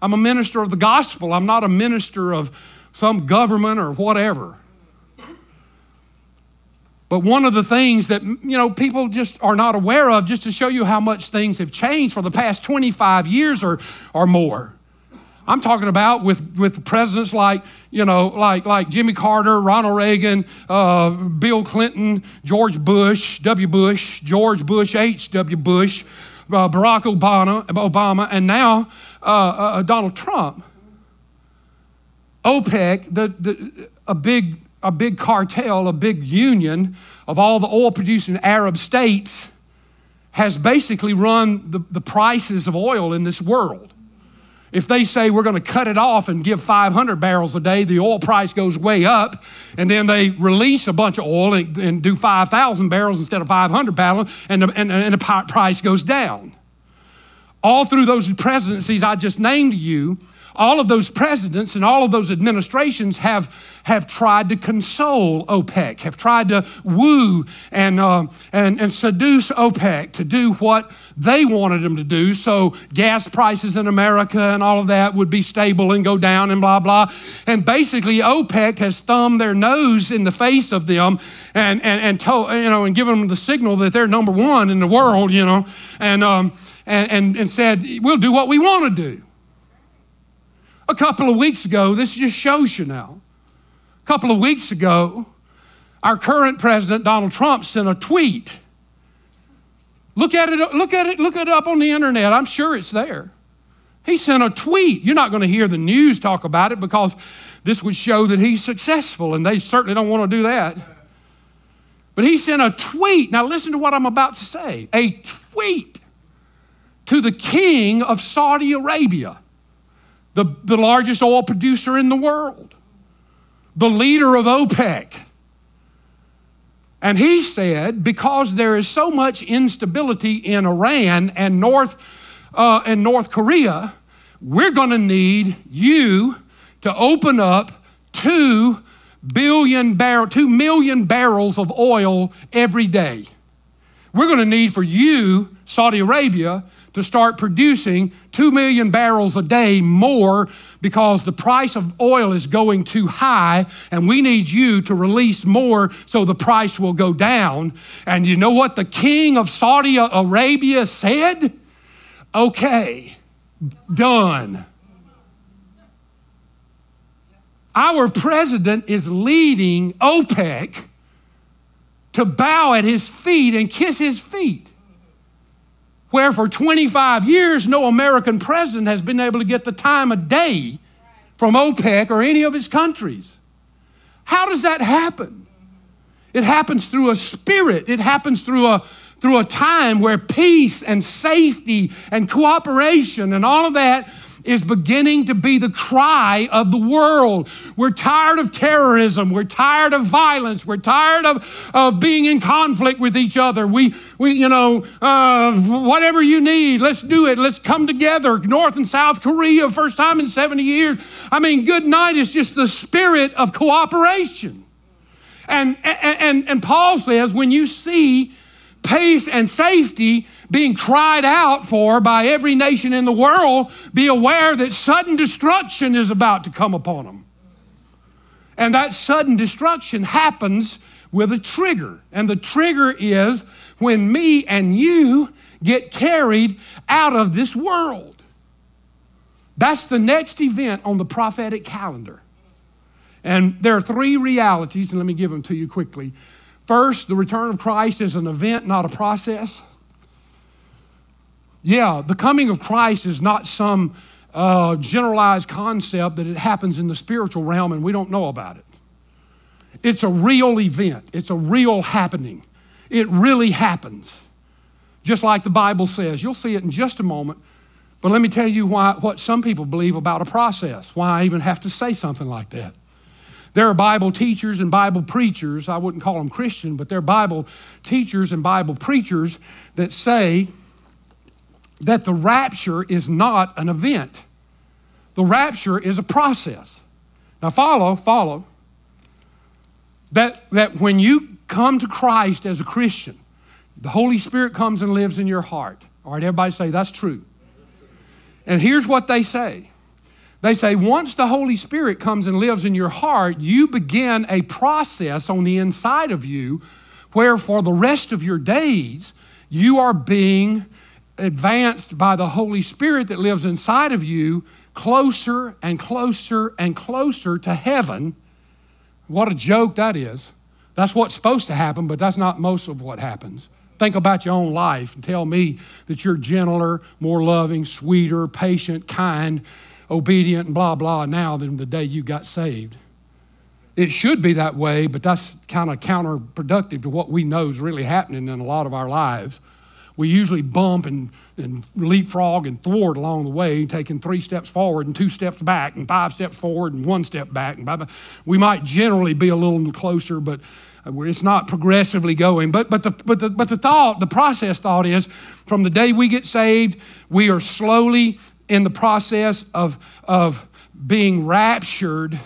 I'm a minister of the gospel. I'm not a minister of some government or whatever. But one of the things that, you know, people just are not aware of, just to show you how much things have changed for the past 25 years or more. I'm talking about with presidents like, you know, like Jimmy Carter, Ronald Reagan, Bill Clinton, George Bush, W. Bush, George Bush, H.W. Bush, Barack Obama, and now Donald Trump. OPEC, a big cartel, a big union of all the oil-producing Arab states, has basically run the prices of oil in this world. If they say we're going to cut it off and give 500 barrels a day, the oil price goes way up, and then they release a bunch of oil and do 5,000 barrels instead of 500 barrels, and the price goes down. All through those presidencies I just named you, all of those presidents and all of those administrations have tried to console OPEC, have tried to woo and seduce OPEC to do what they wanted them to do, so gas prices in America and all of that would be stable and go down and blah, blah. And basically OPEC has thumbed their nose in the face of them and told, you know, and given them the signal that they're number one in the world, you know, and said, we'll do what we want to do. A couple of weeks ago, this just shows you now. A couple of weeks ago, our current president, Donald Trump, sent a tweet. Look at it, look at it, look it up on the internet. I'm sure it's there. He sent a tweet. You're not going to hear the news talk about it because this would show that he's successful, and they certainly don't want to do that. But he sent a tweet. Now listen to what I'm about to say. A tweet to the king of Saudi Arabia. The largest oil producer in the world, the leader of OPEC. And he said, because there is so much instability in Iran and North Korea, we're going to need you to open up 2 million barrels of oil every day. We're going to need for you, Saudi Arabia, to start producing 2 million barrels a day more because the price of oil is going too high, and we need you to release more so the price will go down. And you know what the king of Saudi Arabia said? Okay, done. Our president is leading OPEC to bow at his feet and kiss his feet, where for 25 years, no American president has been able to get the time of day from OPEC or any of his countries. How does that happen? It happens through a spirit. It happens through a time where peace and safety and cooperation and all of that is beginning to be the cry of the world. We're tired of terrorism. We're tired of violence. We're tired of being in conflict with each other. We you know, whatever you need, let's do it. Let's come together. North and South Korea, first time in 70 years. I mean, good night. It's just the spirit of cooperation. And Paul says, when you see peace and safety being cried out for by every nation in the world, be aware that sudden destruction is about to come upon them. And that sudden destruction happens with a trigger. And the trigger is when me and you get carried out of this world. That's the next event on the prophetic calendar. And there are three realities, and let me give them to you quickly. First, the return of Christ is an event, not a process. Yeah, the coming of Christ is not some generalized concept that it happens in the spiritual realm and we don't know about it. It's a real event. It's a real happening. It really happens. Just like the Bible says. You'll see it in just a moment. But let me tell you what some people believe about a process, why I even have to say something like that. There are Bible teachers and Bible preachers. I wouldn't call them Christian, but there are Bible teachers and Bible preachers that say that the rapture is not an event. The rapture is a process. Now follow. That when you come to Christ as a Christian, the Holy Spirit comes and lives in your heart. All right, everybody say, that's true. And here's what they say. They say, once the Holy Spirit comes and lives in your heart, you begin a process on the inside of you where for the rest of your days, you are being advanced by the Holy Spirit that lives inside of you closer and closer and closer to heaven. What a joke that is. That's what's supposed to happen, but that's not most of what happens. Think about your own life and tell me that you're gentler, more loving, sweeter, patient, kind, obedient, and blah, blah, now than the day you got saved. It should be that way, but that's kind of counterproductive to what we know is really happening in a lot of our lives. We usually bump and leapfrog and thwart along the way, taking 3 steps forward and 2 steps back and 5 steps forward and 1 step back. And we might generally be a little closer, but it's not progressively going. But the thought, the process thought is, from the day we get saved, we are slowly in the process of being raptured.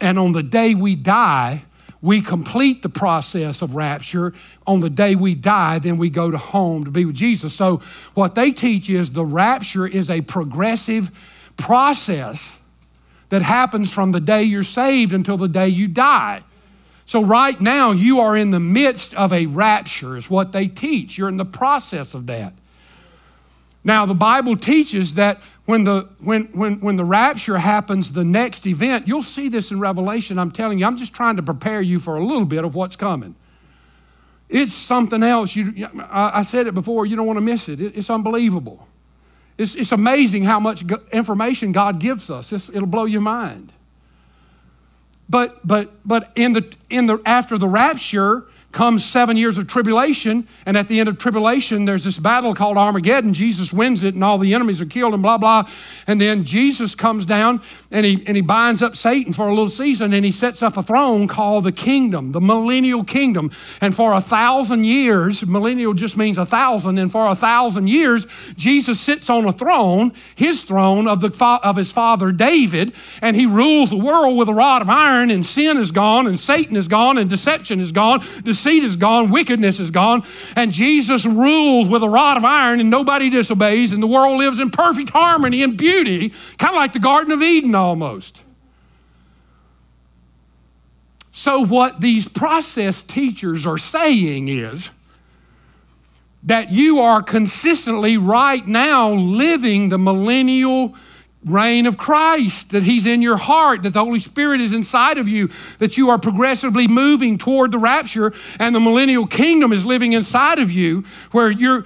And on the day we die, we complete the process of rapture. On the day we die, then we go to home to be with Jesus. So what they teach is the rapture is a progressive process that happens from the day you're saved until the day you die. So right now you are in the midst of a rapture is what they teach. You're in the process of that. Now the Bible teaches that when the rapture happens, the next event, you'll see this in Revelation, I'm telling you, I'm just trying to prepare you for a little bit of what's coming. It's something else. I said it before, you don't want to miss it. It's unbelievable. It's amazing how much information God gives us. It'll blow your mind. But after the rapture comes 7 years of tribulation, and at the end of tribulation, there's this battle called Armageddon. Jesus wins it, and all the enemies are killed, and blah, blah. And then Jesus comes down, and he binds up Satan for a little season, and he sets up a throne called the kingdom, the millennial kingdom. And for 1,000 years, millennial just means 1,000, and for 1,000 years, Jesus sits on a throne, his throne of his father David, and he rules the world with a rod of iron, and sin is gone, and Satan is gone, and deception is gone, deceit is gone, wickedness is gone, and Jesus rules with a rod of iron and nobody disobeys, and the world lives in perfect harmony and beauty, kind of like the Garden of Eden almost. So what these process teachers are saying is that you are consistently right now living the millennial reign of Christ, that he's in your heart, that the Holy Spirit is inside of you, that you are progressively moving toward the rapture, and the millennial kingdom is living inside of you, where you're,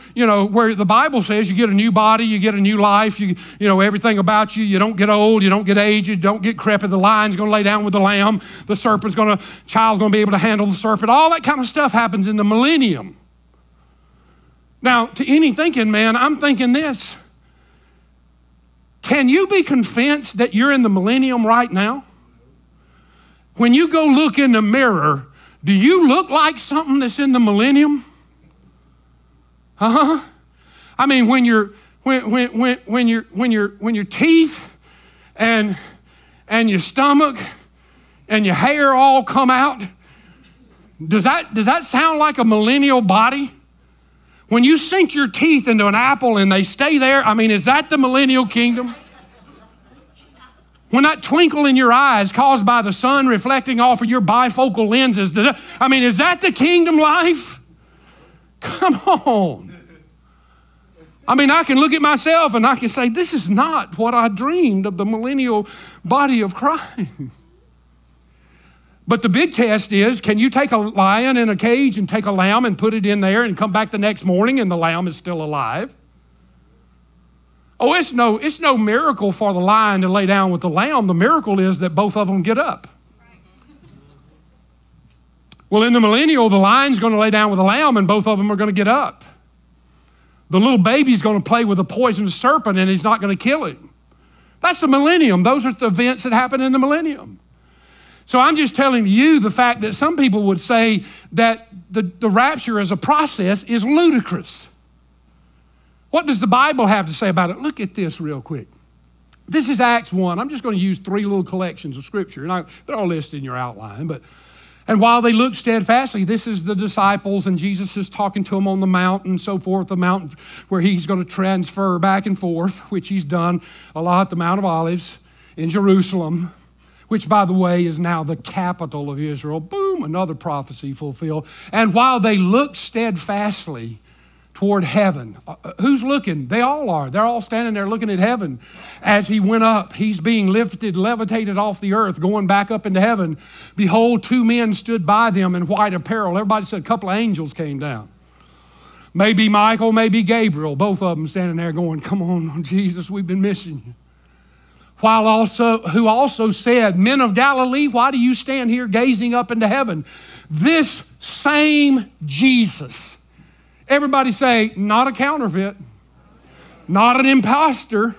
where the Bible says you get a new body, you get a new life, everything about you, you don't get old, you don't get aged, you don't get crepit, the lion's gonna lay down with the lamb, the serpent's child's gonna be able to handle the serpent, all that kind of stuff happens in the millennium. Now, to any thinking man, I'm thinking this. Can you be convinced that you're in the millennium right now? When you go look in the mirror, do you look like something that's in the millennium? I mean, when your teeth and your stomach and your hair all come out, does that sound like a millennial body? When you sink your teeth into an apple and they stay there, I mean, is that the millennial kingdom? When that twinkle in your eyes caused by the sun reflecting off of your bifocal lenses, I mean, is that the kingdom life? Come on. I mean, I can look at myself and I can say, this is not what I dreamed of the millennial body of Christ. But the big test is, can you take a lion in a cage and take a lamb and put it in there and come back the next morning and the lamb is still alive? Oh, it's no miracle for the lion to lay down with the lamb. The miracle is that both of them get up. Right. Well, in the millennial, the lion's going to lay down with the lamb and both of them are going to get up. The little baby's going to play with a poisonous serpent and he's not going to kill him. That's the millennium. Those are the events that happen in the millennium. So I'm just telling you the fact that some people would say that the rapture as a process is ludicrous. What does the Bible have to say about it? Look at this real quick. This is Acts 1. I'm just going to use three little collections of scripture. And they're all listed in your outline, but... And while they looked steadfastly, this is the disciples, and Jesus is talking to them on the mount and so forth, the mountain where he's going to transfer back and forth, which he's done a lot at the Mount of Olives in Jerusalem, which, by the way, is now the capital of Israel. Boom, another prophecy fulfilled. And while they looked steadfastly toward heaven, who's looking? They all are. They're all standing there looking at heaven. As he went up, he's being lifted, levitated off the earth, going back up into heaven. Behold, two men stood by them in white apparel. Everybody said a couple of angels came down. Maybe Michael, maybe Gabriel, both of them standing there going, come on, Jesus, we've been missing you. While also, who also said, men of Galilee, why do you stand here gazing up into heaven? This same Jesus. Everybody say, not a counterfeit, not an imposter,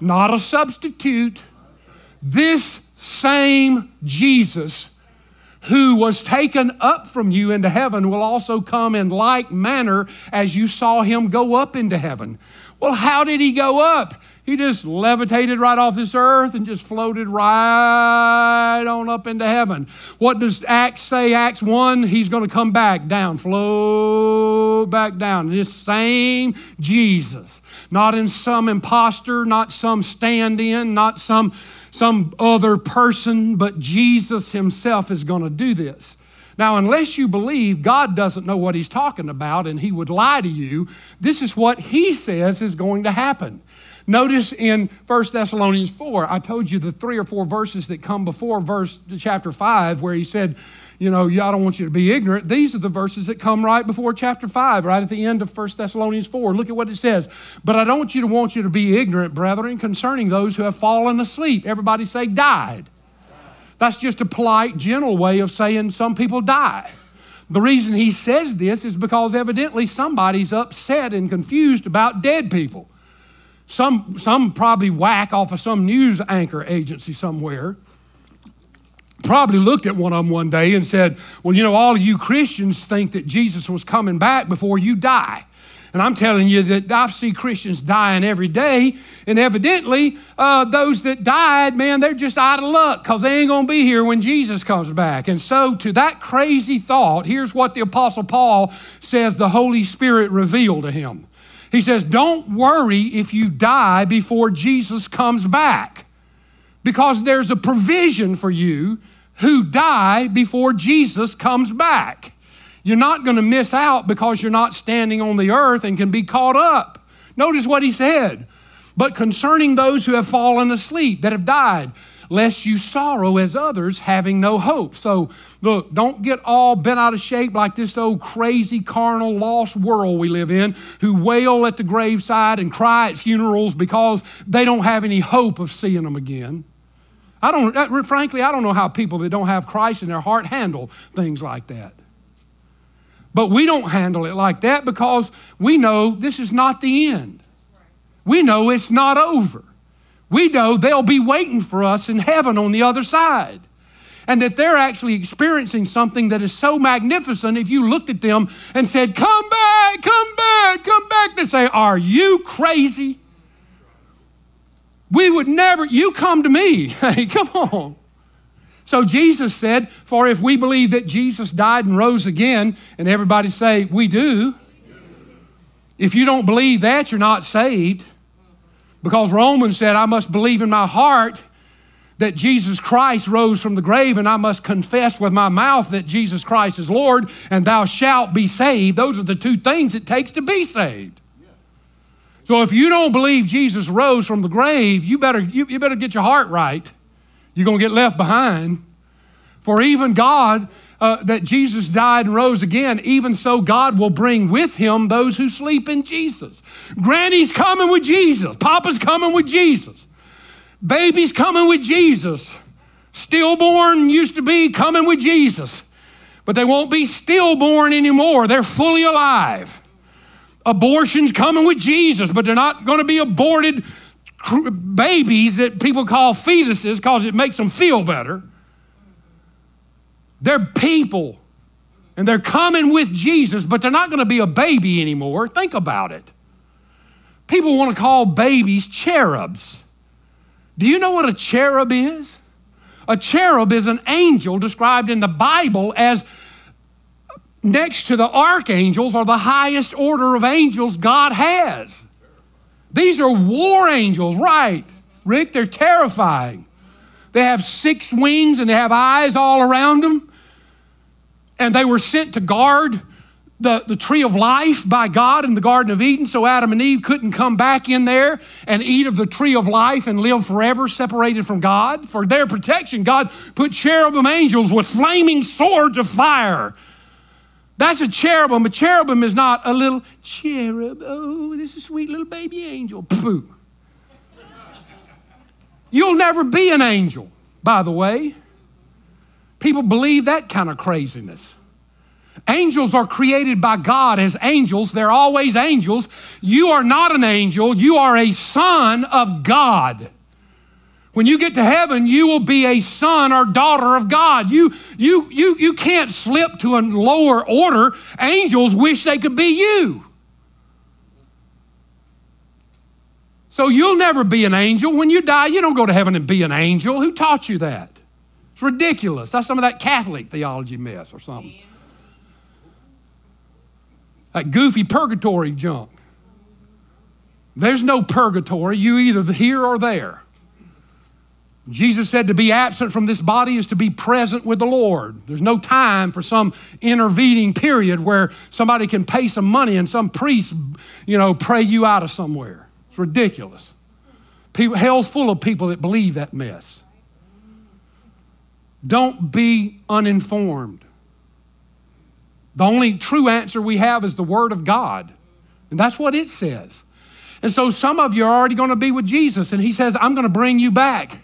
not a substitute. This same Jesus who was taken up from you into heaven will also come in like manner as you saw him go up into heaven. Well, how did he go up? He just levitated right off this earth and just floated right on up into heaven. What does Acts say? Acts 1, he's going to come back down, flow back down. This same Jesus, not in some imposter, not some stand-in, not some other person, but Jesus himself is going to do this. Now, unless you believe God doesn't know what he's talking about and he would lie to you, this is what he says is going to happen. Notice in 1 Thessalonians 4, I told you the three or four verses that come before chapter 5 where he said, you know, I don't want you to be ignorant. These are the verses that come right before chapter 5, right at the end of 1 Thessalonians 4. Look at what it says. But I don't want you to be ignorant, brethren, concerning those who have fallen asleep. Everybody say died. That's just a polite, gentle way of saying some people die. The reason he says this is because evidently somebody's upset and confused about dead people. Some probably whack off of some news anchor agency somewhere. Probably looked at one of them one day and said, well, you know, all you Christians think that Jesus was coming back before you die. And I'm telling you that I see Christians dying every day. And evidently, those that died, man, they're just out of luck because they ain't going to be here when Jesus comes back. And so to that crazy thought, here's what the Apostle Paul says the Holy Spirit revealed to him. He says, don't worry if you die before Jesus comes back, because there's a provision for you who die before Jesus comes back. You're not going to miss out because you're not standing on the earth and can be caught up. Notice what he said. But concerning those who have fallen asleep, that have died, lest you sorrow as others having no hope. So look, don't get all bent out of shape like this old crazy carnal lost world we live in, who wail at the graveside and cry at funerals because they don't have any hope of seeing them again. Frankly, I don't know how people that don't have Christ in their heart handle things like that. But we don't handle it like that because we know this is not the end. We know it's not over. We know they'll be waiting for us in heaven on the other side, and that they're actually experiencing something that is so magnificent. If you looked at them and said, come back, come back, come back, they'd say, are you crazy? We would never, you come to me, hey, come on. So Jesus said, for if we believe that Jesus died and rose again, and everybody say, we do. If you don't believe that, you're not saved. Because Romans said, I must believe in my heart that Jesus Christ rose from the grave, and I must confess with my mouth that Jesus Christ is Lord, and thou shalt be saved. Those are the two things it takes to be saved. Yeah. So if you don't believe Jesus rose from the grave, you better get your heart right. You're going to get left behind. For even God, that Jesus died and rose again, even so God will bring with him those who sleep in Jesus. Granny's coming with Jesus. Papa's coming with Jesus. Baby's coming with Jesus. Stillborn used to be coming with Jesus. But they won't be stillborn anymore. They're fully alive. Abortion's coming with Jesus, but they're not going to be aborted babies that people call fetuses because it makes them feel better. They're people, and they're coming with Jesus, but they're not going to be a baby anymore. Think about it. People want to call babies cherubs. Do you know what a cherub is? A cherub is an angel described in the Bible as next to the archangels or the highest order of angels God has. These are war angels, right, Rick? They're terrifying. They have 6 wings and they have eyes all around them. And they were sent to guard the tree of life by God in the Garden of Eden, so Adam and Eve couldn't come back in there and eat of the tree of life and live forever separated from God. For their protection, God put cherubim angels with flaming swords of fire. That's a cherubim. A cherubim is not a little cherub. Oh, this is a sweet little baby angel. Pooh. You'll never be an angel, by the way. People believe that kind of craziness. Angels are created by God as angels. They're always angels. You are not an angel. You are a son of God. When you get to heaven, you will be a son or daughter of God. You can't slip to a lower order. Angels wish they could be you. So you'll never be an angel. When you die, you don't go to heaven and be an angel. Who taught you that? It's ridiculous. That's some of that Catholic theology mess or something. That goofy purgatory junk. There's no purgatory. You either here or there. Jesus said to be absent from this body is to be present with the Lord. There's no time for some intervening period where somebody can pay some money and some priest, you know, pray you out of somewhere. It's ridiculous. People, hell's full of people that believe that mess. Don't be uninformed. The only true answer we have is the Word of God. And that's what it says. And so some of you are already going to be with Jesus. And he says, I'm going to bring you back.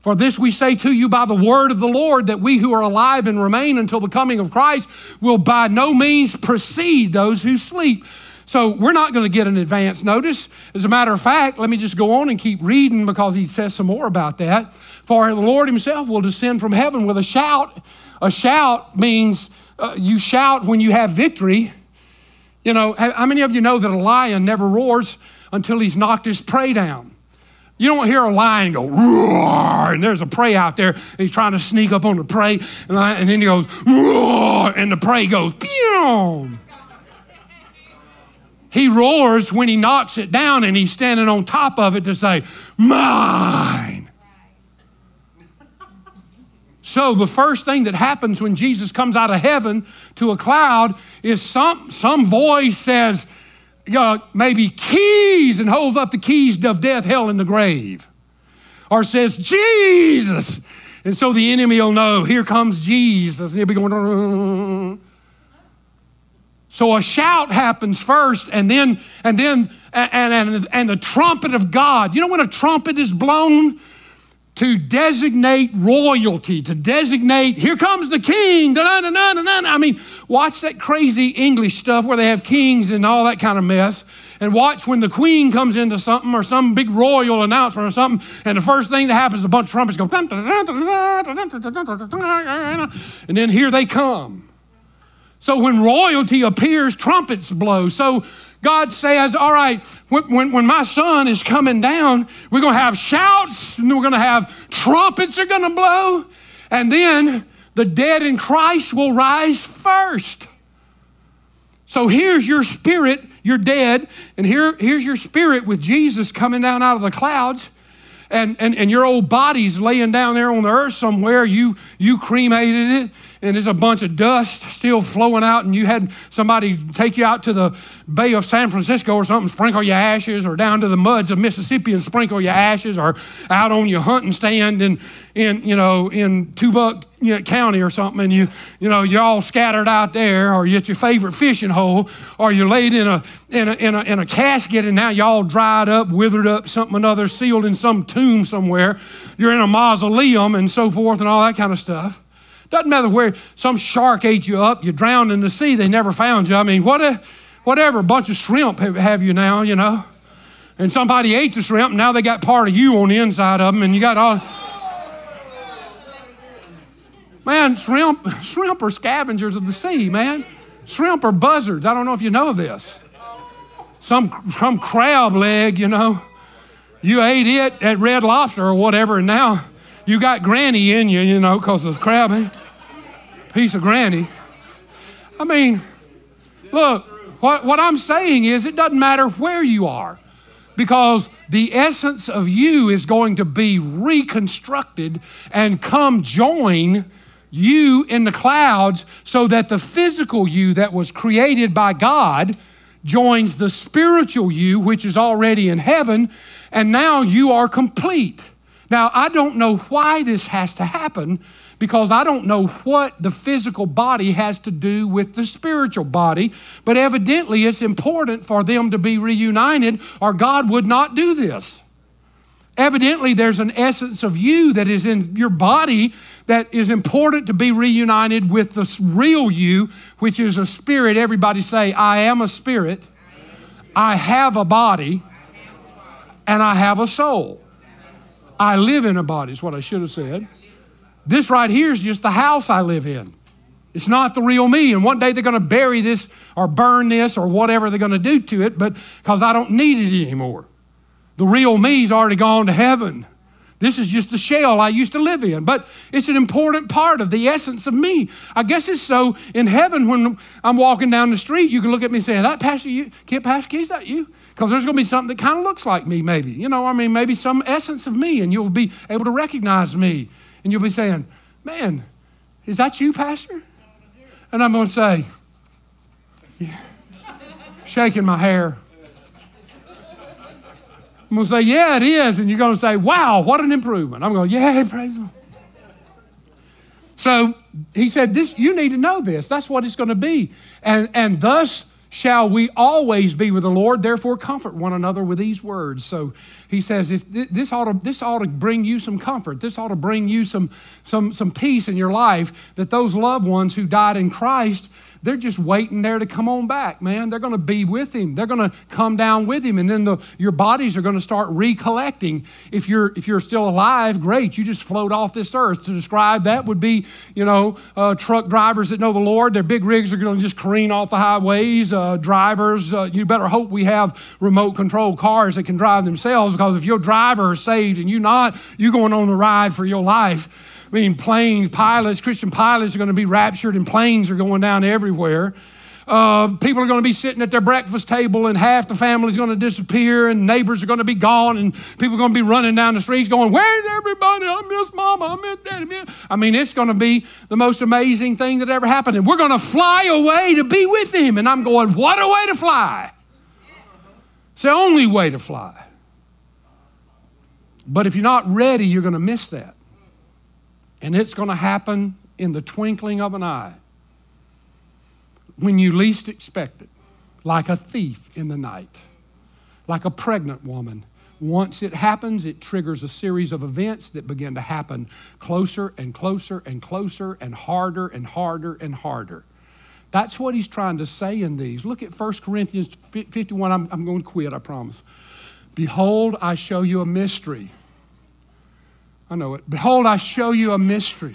For this we say to you by the word of the Lord, that we who are alive and remain until the coming of Christ will by no means precede those who sleep. So we're not going to get an advance notice. As a matter of fact, let me just go on and keep reading because he says some more about that. For the Lord himself will descend from heaven with a shout. A shout means you shout when you have victory. You know, how many of you know that a lion never roars until he's knocked his prey down? You don't hear a lion go, roar, and there's a prey out there, and he's trying to sneak up on the prey, and then he goes, roar, and the prey goes, pew. He roars when he knocks it down, and he's standing on top of it to say, mine. So the first thing that happens when Jesus comes out of heaven to a cloud is some voice says, maybe keys, and holds up the keys of death, hell, and the grave. Or says, Jesus. And so the enemy will know, here comes Jesus. And he'll be going. So a shout happens first, and then the trumpet of God. You know when a trumpet is blown? To designate royalty, to designate, here comes the king, da-na-na-na-na-na. I mean, watch that crazy English stuff where they have kings and all that kind of mess, and watch when the queen comes into something or some big royal announcement or something, and the first thing that happens is a bunch of trumpets go, and then here they come. So when royalty appears, trumpets blow. So God says, all right, when my son is coming down, we're going to have shouts, and we're going to have trumpets are going to blow, and then the dead in Christ will rise first. So here's your spirit, you're dead, and here's your spirit with Jesus coming down out of the clouds, and your old body's laying down there on the earth somewhere. You cremated it. And there's a bunch of dust still flowing out, and you had somebody take you out to the Bay of San Francisco or something, sprinkle your ashes, or down to the muds of Mississippi and sprinkle your ashes, or out on your hunting stand in Tubuck County or something, and you're all scattered out there, or you're at your favorite fishing hole, or you're laid in a casket, and now you're all dried up, withered up, something another, sealed in some tomb somewhere. You're in a mausoleum and so forth and all that kind of stuff. Doesn't matter where, some shark ate you up, you drowned in the sea, they never found you. I mean, whatever, a bunch of shrimp have you now, you know. And somebody ate the shrimp, and now they got part of you on the inside of them, and you got all... Man, shrimp are scavengers of the sea, man. Shrimp are buzzards. I don't know if you know this. Some crab leg, you know. You ate it at Red Lobster or whatever, and now you got granny in you, you know, because of the crab, eh? Piece of granny. I mean, look, what I'm saying is it doesn't matter where you are, because the essence of you is going to be reconstructed and come join you in the clouds so that the physical you that was created by God joins the spiritual you, which is already in heaven, and now you are complete. Now, I don't know why this has to happen, because I don't know what the physical body has to do with the spiritual body, but evidently it's important for them to be reunited, or God would not do this. Evidently, there's an essence of you that is in your body that is important to be reunited with the real you, which is a spirit. Everybody say, I am a spirit. I have a body. And I have a soul. I live in a body is what I should have said. This right here is just the house I live in. It's not the real me. And one day they're going to bury this or burn this or whatever they're going to do to it, but because I don't need it anymore. The real me's already gone to heaven. This is just the shell I used to live in, but it's an important part of the essence of me. I guess it's so in heaven when I'm walking down the street, you can look at me and say, that Pastor, you, Pastor Keith, is that you? Because there's going to be something that kind of looks like me maybe. You know, I mean, maybe some essence of me, and you'll be able to recognize me. And you'll be saying, man, is that you, Pastor? And I'm going to say, yeah. Shaking my hair. I'm going to say, yeah, it is. And you're going to say, wow, what an improvement. I'm going, yeah, praise God. So he said, this, you need to know this. That's what it's going to be. And thus shall we always be with the Lord. Therefore, comfort one another with these words. So he says, if this ought to bring you some comfort. This ought to bring you some peace in your life, that those loved ones who died in Christ, they're just waiting there to come on back, man. They're going to be with him. They're going to come down with him. And then your bodies are going to start recollecting. If you're still alive, great. You just float off this earth. To describe that would be, you know, truck drivers that know the Lord. Their big rigs are going to just careen off the highways. Drivers, you better hope we have remote control cars that can drive themselves, because if your driver is saved and you not, you're going on a ride for your life. I mean, planes, pilots, Christian pilots are going to be raptured, and planes are going down everywhere. People are going to be sitting at their breakfast table, and half the family is going to disappear, and neighbors are going to be gone, and people are going to be running down the streets going, where's everybody? I miss mama. I miss daddy. I mean, it's going to be the most amazing thing that ever happened, and we're going to fly away to be with him. And I'm going, what a way to fly. It's the only way to fly. But if you're not ready, you're going to miss that. And it's going to happen in the twinkling of an eye, when you least expect it, like a thief in the night, like a pregnant woman. Once it happens, it triggers a series of events that begin to happen closer and closer and closer and harder and harder and harder. That's what he's trying to say in these. Look at 1 Corinthians 51. I'm going to quit, I promise. Behold, I show you a mystery. I know it. Behold, I show you a mystery.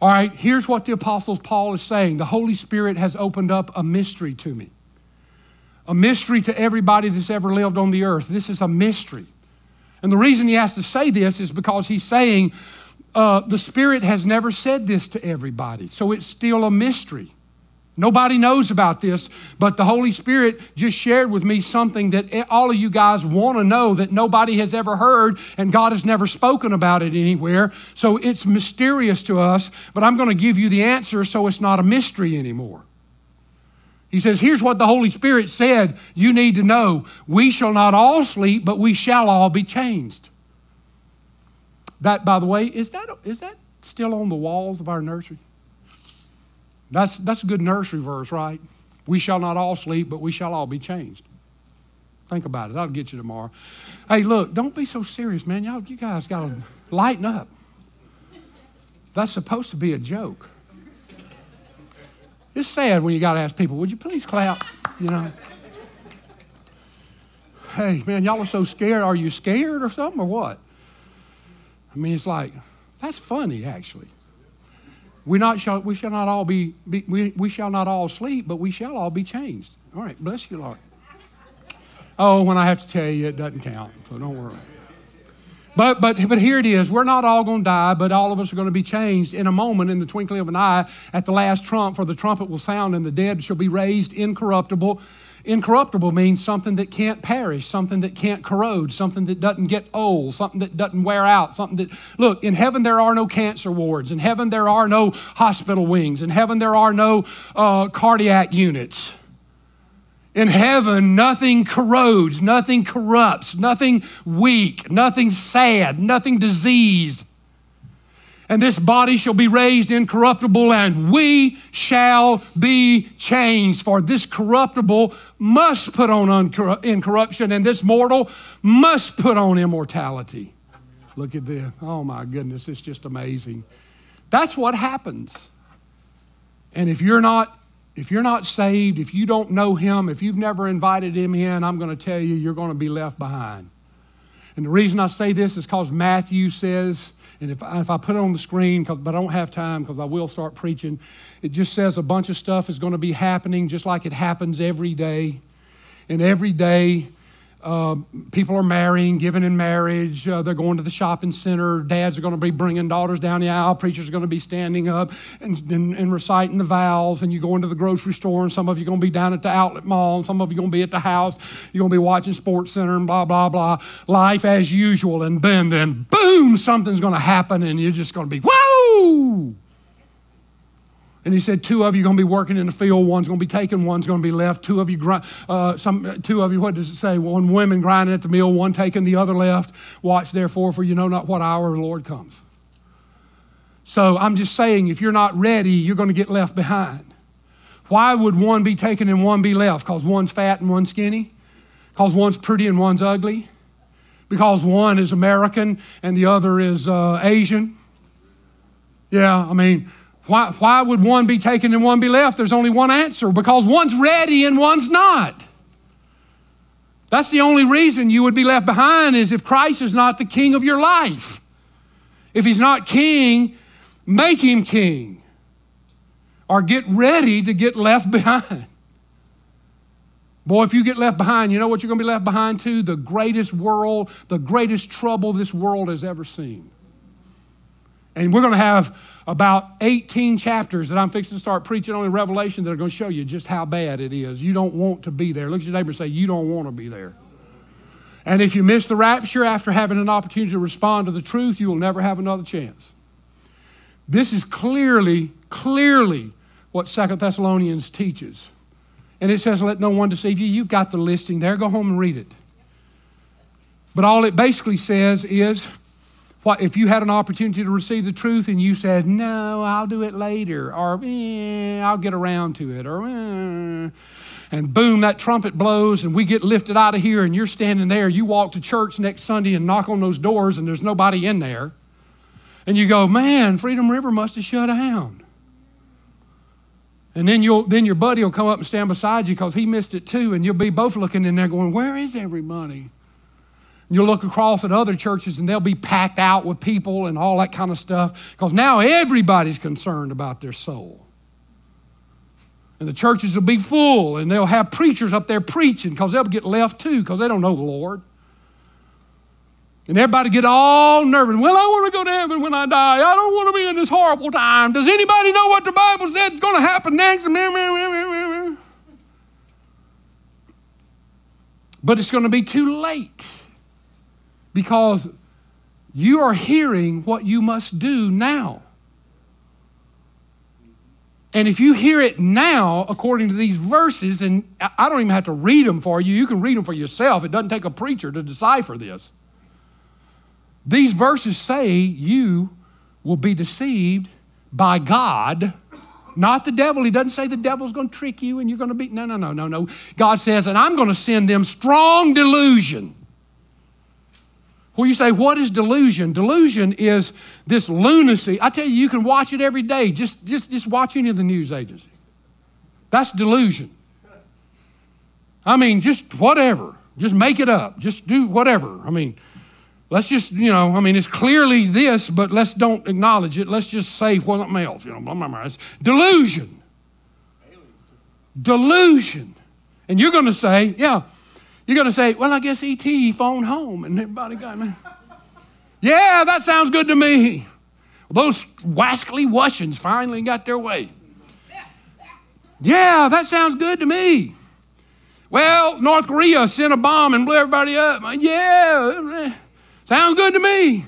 All right, here's what the Apostle Paul is saying. The Holy Spirit has opened up a mystery to me. A mystery to everybody that's ever lived on the earth. This is a mystery. And the reason he has to say this is because he's saying the Spirit has never said this to everybody. So it's still a mystery. Nobody knows about this, but the Holy Spirit just shared with me something that all of you guys want to know that nobody has ever heard, and God has never spoken about it anywhere. So it's mysterious to us, but I'm going to give you the answer so it's not a mystery anymore. He says, here's what the Holy Spirit said you need to know. We shall not all sleep, but we shall all be changed. That, by the way, is that still on the walls of our nursery? That's a good nursery verse, right? We shall not all sleep, but we shall all be changed. Think about it. I'll get you tomorrow. Hey, look, don't be so serious, man. You guys got to lighten up. That's supposed to be a joke. It's sad when you got to ask people, would you please clap? You know. Hey, man, y'all are so scared. Are you scared or something or what? I mean, it's like, that's funny, actually. We shall not all sleep, but we shall all be changed. All right, bless you, Lord. Oh, when I have to tell you, it doesn't count, so don't worry. But here it is. We're not all going to die, but all of us are going to be changed in a moment, in the twinkling of an eye, at the last trump, for the trumpet will sound, and the dead shall be raised incorruptible. Incorruptible means something that can't perish, something that can't corrode, something that doesn't get old, something that doesn't wear out, something that, look, in heaven there are no cancer wards. In heaven there are no hospital wings. In heaven there are no cardiac units. In heaven, nothing corrodes, nothing corrupts, nothing weak, nothing sad, nothing diseased. And this body shall be raised incorruptible, and we shall be changed. For this corruptible must put on incorruption, and this mortal must put on immortality. Look at this. Oh, my goodness. It's just amazing. That's what happens. And if you're not saved, if you don't know him, if you've never invited him in, I'm going to tell you, you're going to be left behind. And the reason I say this is because Matthew says, and if I put it on the screen, but I don't have time because I will start preaching, it just says a bunch of stuff is going to be happening just like it happens every day. And every day, people are marrying, giving in marriage. They're going to the shopping center. Dads are going to be bringing daughters down the aisle. Preachers are going to be standing up and reciting the vows. And you go into the grocery store, and some of you are going to be down at the outlet mall, and some of you are going to be at the house. You're going to be watching Sports Center and blah, blah, blah. Life as usual. And then boom, something's going to happen, and you're just going to be, whoa! And he said, two of you are going to be working in the field. One's going to be taken. One's going to be left. Two of you, what does it say? One woman grinding at the mill, one taken, the other left. Watch therefore, for you know not what hour the Lord comes. So I'm just saying, if you're not ready, you're going to get left behind. Why would one be taken and one be left? Because one's fat and one's skinny? Because one's pretty and one's ugly? Because one is American and the other is Asian? Yeah, I mean... Why would one be taken and one be left? There's only one answer, because one's ready and one's not. That's the only reason you would be left behind, is if Christ is not the king of your life. If he's not king, make him king. Or get ready to get left behind. Boy, if you get left behind, you know what you're going to be left behind to? The greatest world, the greatest trouble this world has ever seen. And we're going to have about 18 chapters that I'm fixing to start preaching on in Revelation that are going to show you just how bad it is. You don't want to be there. Look at your neighbor and say, you don't want to be there. And if you miss the rapture after having an opportunity to respond to the truth, you will never have another chance. This is clearly, clearly what 2 Thessalonians teaches. And it says, let no one deceive you. You've got the listing there. Go home and read it. But all it basically says is... what, if you had an opportunity to receive the truth and you said, no, I'll do it later, or I'll get around to it, or and boom, that trumpet blows and we get lifted out of here and you're standing there. You walk to church next Sunday and knock on those doors and there's nobody in there. And you go, man, Freedom River must have shut down. And then your buddy will come up and stand beside you because he missed it too, and you'll be both looking in there going, where is everybody? You'll look across at other churches and they'll be packed out with people and all that kind of stuff, because now everybody's concerned about their soul. And the churches will be full and they'll have preachers up there preaching, because they'll get left too, because they don't know the Lord. And everybody get all nervous. Well, I want to go to heaven when I die. I don't want to be in this horrible time. Does anybody know what the Bible said is going to happen next? But it's going to be too late. Because you are hearing what you must do now. And if you hear it now, according to these verses, and I don't even have to read them for you. You can read them for yourself. It doesn't take a preacher to decipher this. These verses say you will be deceived by God, not the devil. He doesn't say the devil's going to trick you and you're going to be, no. God says, and I'm going to send them strong delusion. Well, you say, what is delusion? Delusion is this lunacy. I tell you, you can watch it every day. Just watch any of the news agency. That's delusion. I mean, just whatever. Just make it up. Just do whatever. I mean, let's just, you know, I mean, it's clearly this, but let's don't acknowledge it. Let's just say something else. You know, blah, blah, blah. It's delusion. Delusion. And you're going to say, yeah. You're going to say, well, I guess E.T. phoned home and everybody got me. Yeah, that sounds good to me. Those wascally Russians finally got their way. Yeah, that sounds good to me. Well, North Korea sent a bomb and blew everybody up. Yeah, sounds good to me.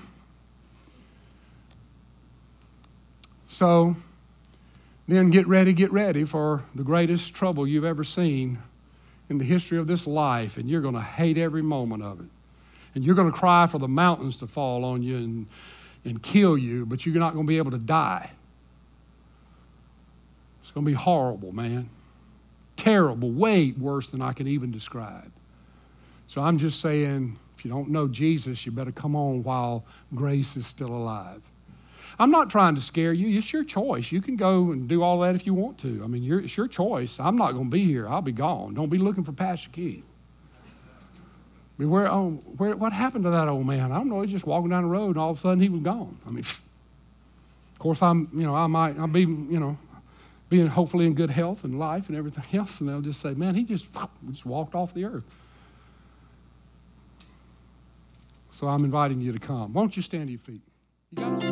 So then get ready for the greatest trouble you've ever seen in the history of this life, and you're going to hate every moment of it. And you're going to cry for the mountains to fall on you and kill you, but you're not going to be able to die. It's going to be horrible, man. Terrible, way worse than I can even describe. So I'm just saying, if you don't know Jesus, you better come on while grace is still alive. I'm not trying to scare you. It's your choice. You can go and do all that if you want to. I mean, it's your choice. I'm not going to be here. I'll be gone. Don't be looking for Pastor Keith. Beware, what happened to that old man? I don't know. He was just walking down the road, and all of a sudden he was gone. I mean, of course, I'll be, being hopefully in good health and life and everything else, and they'll just say, man, he just walked off the earth. So I'm inviting you to come. Won't you stand to your feet? You got